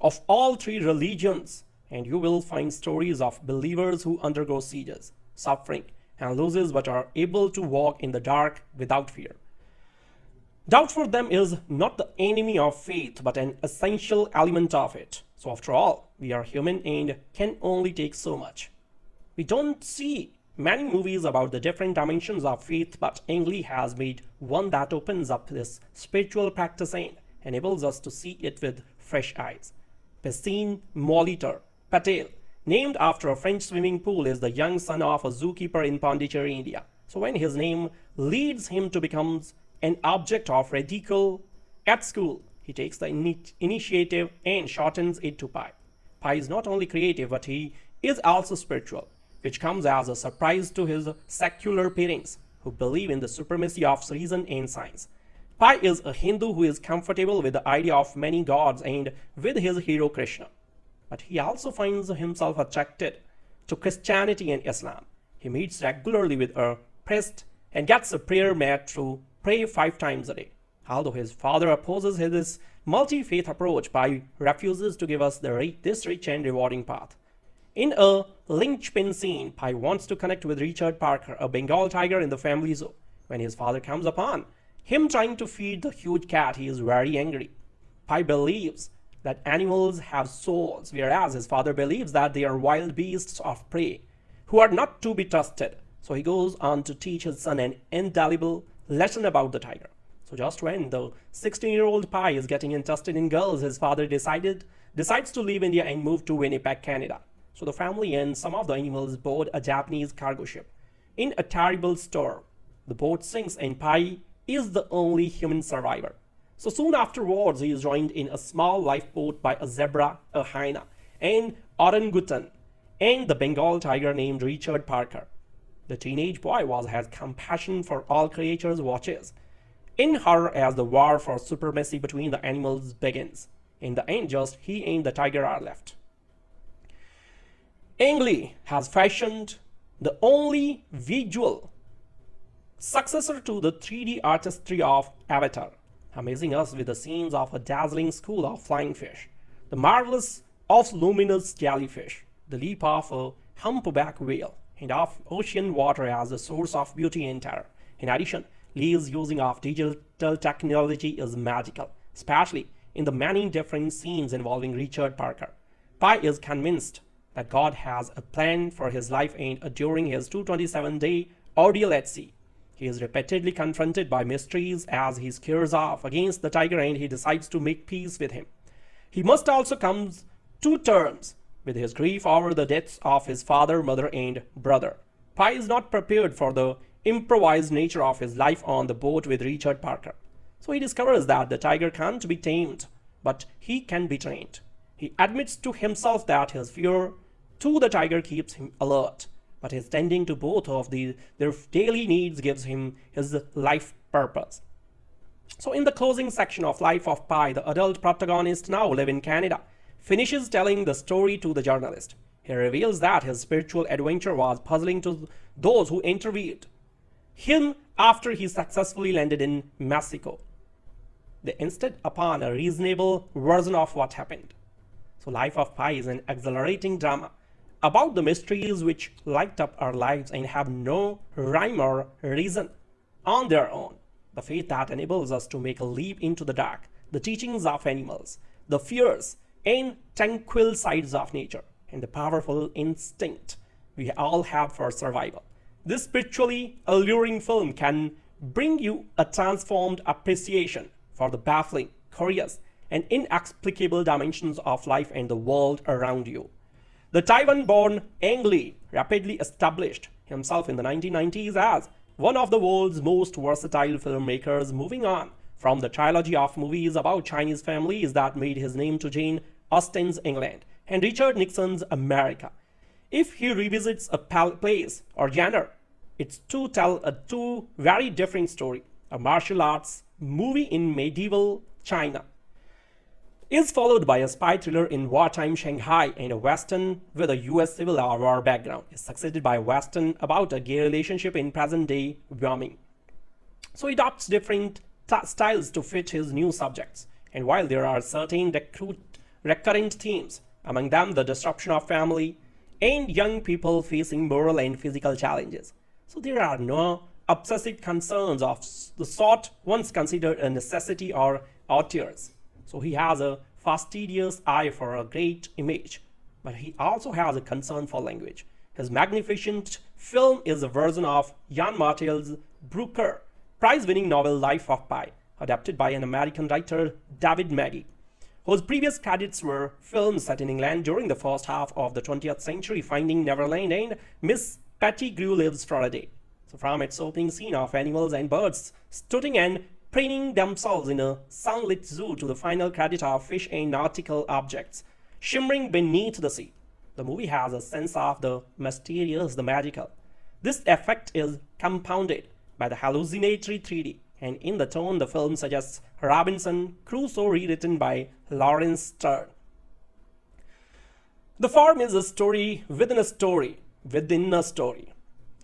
of all three religions, and you will find stories of believers who undergo sieges, suffering, and losses, but are able to walk in the dark without fear. Doubt for them is not the enemy of faith, but an essential element of it. So after all, we are human and can only take so much. We don't see many movies about the different dimensions of faith, but Ang Lee has made one that opens up this spiritual practice and enables us to see it with fresh eyes. Piscine Molitor Patel, named after a French swimming pool, is the young son of a zookeeper in Pondicherry, India. So when his name leads him to become an object of ridicule at school, he takes the in initiative and shortens it to Pi. Pi is not only creative, but he is also spiritual, which comes as a surprise to his secular parents, who believe in the supremacy of reason and science. Pi is a Hindu who is comfortable with the idea of many gods and with his hero Krishna. But he also finds himself attracted to Christianity and Islam. He meets regularly with a priest and gets a prayer mat to pray five times a day. Although his father opposes his multi-faith approach, Pi refuses to give us the, this rich and rewarding path. In a linchpin scene, Pi wants to connect with Richard Parker, a Bengal tiger in the family zoo. When his father comes upon him trying to feed the huge cat, he is very angry. Pi believes that animals have souls, whereas his father believes that they are wild beasts of prey who are not to be trusted. So he goes on to teach his son an indelible lesson about the tiger. So just when the sixteen-year-old Pi is getting interested in girls, his father decided decides to leave India and move to Winnipeg, Canada. So the family and some of the animals board a Japanese cargo ship. In a terrible storm, the boat sinks and Pi is the only human survivor. So soon afterwards, he is joined in a small lifeboat by a zebra, a hyena, an orangutan, and the Bengal tiger named Richard Parker. The teenage boy was has compassion for all creatures watches in horror as the war for supremacy between the animals begins. In the end, just he and the tiger are left. Ang Lee has fashioned the only visual successor to the three D artistry of Avatar, amazing us with the scenes of a dazzling school of flying fish, the marvelous of luminous jellyfish, the leap of a humpback whale, and of ocean water as a source of beauty and terror. In addition, Lee's using of digital technology is magical, especially in the many different scenes involving Richard Parker. Pi is convinced that God has a plan for his life, and during his two hundred twenty-seven day ordeal at sea, he is repeatedly confronted by mysteries as he squares off against the tiger and he decides to make peace with him. He must also come to terms with his grief over the deaths of his father, mother, and brother. Pi is not prepared for the improvised nature of his life on the boat with Richard Parker. So he discovers that the tiger can't be tamed, but he can be trained. He admits to himself that his fear to the tiger keeps him alert, but his tending to both of the, their daily needs gives him his life purpose. So in the closing section of Life of Pi, the adult protagonist, now live in Canada, finishes telling the story to the journalist. He reveals that his spiritual adventure was puzzling to those who interviewed him after he successfully landed in Mexico. They insisted upon a reasonable version of what happened. So Life of Pi is an exhilarating drama about the mysteries which light up our lives and have no rhyme or reason on their own. The faith that enables us to make a leap into the dark, the teachings of animals, the fears and tranquil sides of nature, and the powerful instinct we all have for survival. This spiritually alluring film can bring you a transformed appreciation for the baffling, curious, and inexplicable dimensions of life and the world around you. The Taiwan-born Ang Lee rapidly established himself in the nineteen nineties as one of the world's most versatile filmmakers, moving on from the trilogy of movies about Chinese families that made his name to Jane Austen's England and Richard Nixon's America. If he revisits a place or genre, it's to tell a two very different story, a martial arts movie in medieval China is followed by a spy thriller in wartime Shanghai, and a western with a U S Civil War background is succeeded by a western about a gay relationship in present-day Wyoming. So he adopts different styles to fit his new subjects, and while there are certain recurrent themes, among them the disruption of family and young people facing moral and physical challenges, so there are no obsessive concerns of the sort once considered a necessity or authors. So he has a fastidious eye for a great image, but he also has a concern for language. His magnificent film is a version of Yann Martel's Booker prize-winning novel Life of Pi, adapted by an American writer David Magee, whose previous credits were films set in England during the first half of the twentieth century, Finding Neverland and Miss Pettigrew Lives for a Day. So from its opening scene of animals and birds strutting and preening themselves in a sunlit zoo to the final credit of fish and nautical objects shimmering beneath the sea, the movie has a sense of the mysterious, the magical. This effect is compounded by the hallucinatory three D, and in the tone the film suggests Robinson Crusoe rewritten by Lawrence Sterne. The form is a story within a story within a story.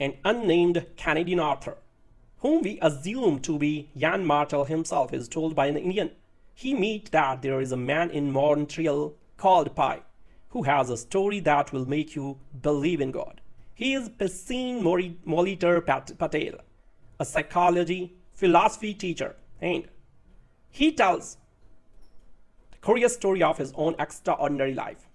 An unnamed Canadian author, whom we assume to be Yann Martel himself, is told by an Indian he meets that there is a man in Montreal called Pi, who has a story that will make you believe in God. He is Piscine Molitor Patel, a psychology, philosophy teacher, and he tells the curious story of his own extraordinary life,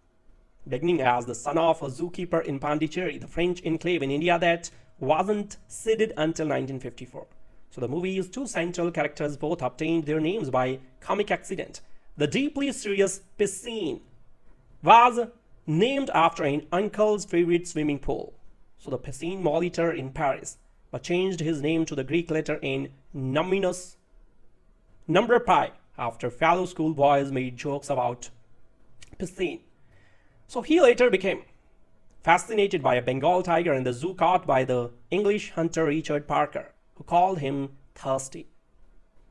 beginning as the son of a zookeeper in Pondicherry, the French enclave in India that wasn't seeded until nineteen fifty-four. So the movie's two central characters both obtained their names by comic accident. The deeply serious Piscine was named after an uncle's favorite swimming pool, so the Piscine Molitor in Paris, but changed his name to the Greek letter in numinous number pi after fellow schoolboys made jokes about Piscine. So he later became fascinated by a Bengal tiger in the zoo caught by the English hunter Richard Parker, who called him Thirsty.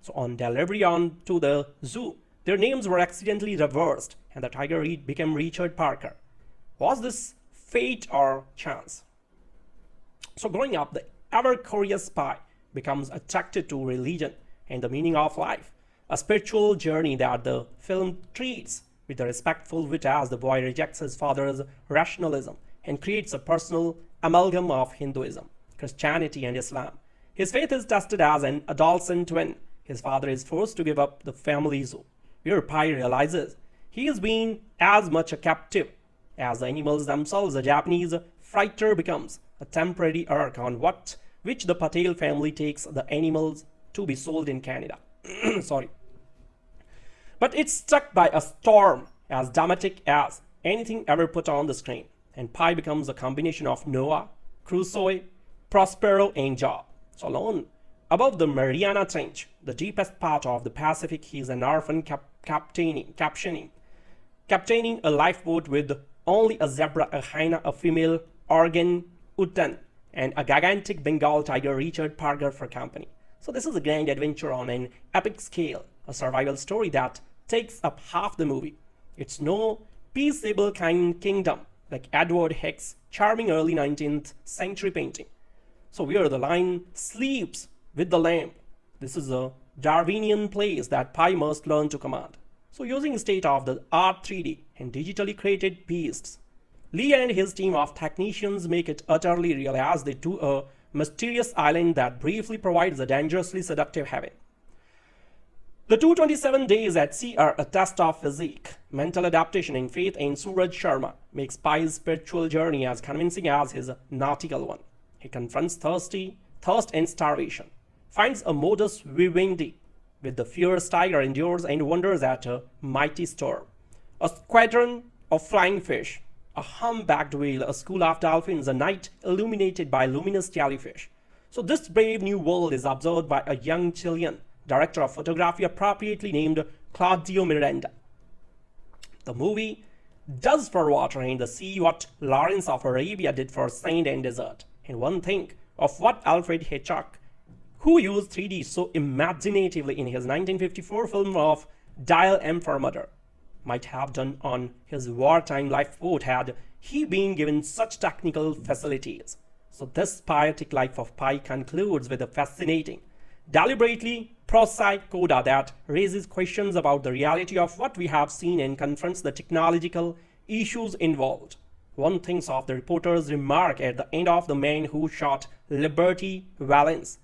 So on delivery on to the zoo, their names were accidentally reversed and the tiger became Richard Parker. Was this fate or chance? So growing up, the ever-curious spy becomes attracted to religion and the meaning of life, a spiritual journey that the film treats with a respectful wit as the boy rejects his father's rationalism and creates a personal amalgam of Hinduism, Christianity, and Islam. His faith is tested as an adolescent when his father is forced to give up the family zoo, where Pi realizes he is being as much a captive as the animals themselves. A Japanese fighter becomes a temporary irk on what which the Patel family takes the animals to be sold in Canada. Sorry. But it's struck by a storm as dramatic as anything ever put on the screen, and Pi becomes a combination of Noah, Crusoe, Prospero, and Job. So alone above the Mariana Trench, the deepest part of the Pacific, he is an orphan cap captaining, captioning, captaining a lifeboat with only a zebra, a hyena, a female organ utan, and a gigantic Bengal tiger Richard Parker for company. So this is a grand adventure on an epic scale, a survival story that takes up half the movie. It's no peaceable kind kingdom like Edward Hicks' charming early nineteenth century painting, so where the lion sleeps with the lamb. This is a Darwinian place that Pi must learn to command. So using state-of-the-art three D and digitally created beasts, Lee and his team of technicians make it utterly real as they do a mysterious island that briefly provides a dangerously seductive heaven. The two hundred twenty-seven days at sea are a test of physique, mental adaptation, and faith, and Suraj Sharma makes Pi's spiritual journey as convincing as his nautical one. He confronts thirsty, thirst and starvation, finds a modus vivendi with the fierce tiger, endures and wonders at a mighty storm, a squadron of flying fish, a humpbacked whale, a school of dolphins, a night illuminated by luminous jellyfish. So this brave new world is observed by a young Chilean director of photography appropriately named Claudio Miranda. The movie does for water and the sea what Lawrence of Arabia did for sand and desert. And one thing of what Alfred Hitchcock, who used three D so imaginatively in his nineteen fifty-four film of Dial M for Murder, might have done on his wartime lifeboat had he been given such technical facilities. So this piratic life of Pi concludes with a fascinating, deliberately prosaic coda that raises questions about the reality of what we have seen and confronts the technological issues involved. One thinks of the reporter's remark at the end of The Man Who Shot Liberty Valance.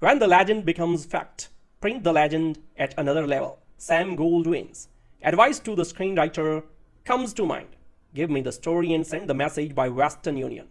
When the legend becomes fact, print the legend at another level. Sam Goldwyn's advice to the screenwriter comes to mind. Give me the story and send the message by Western Union.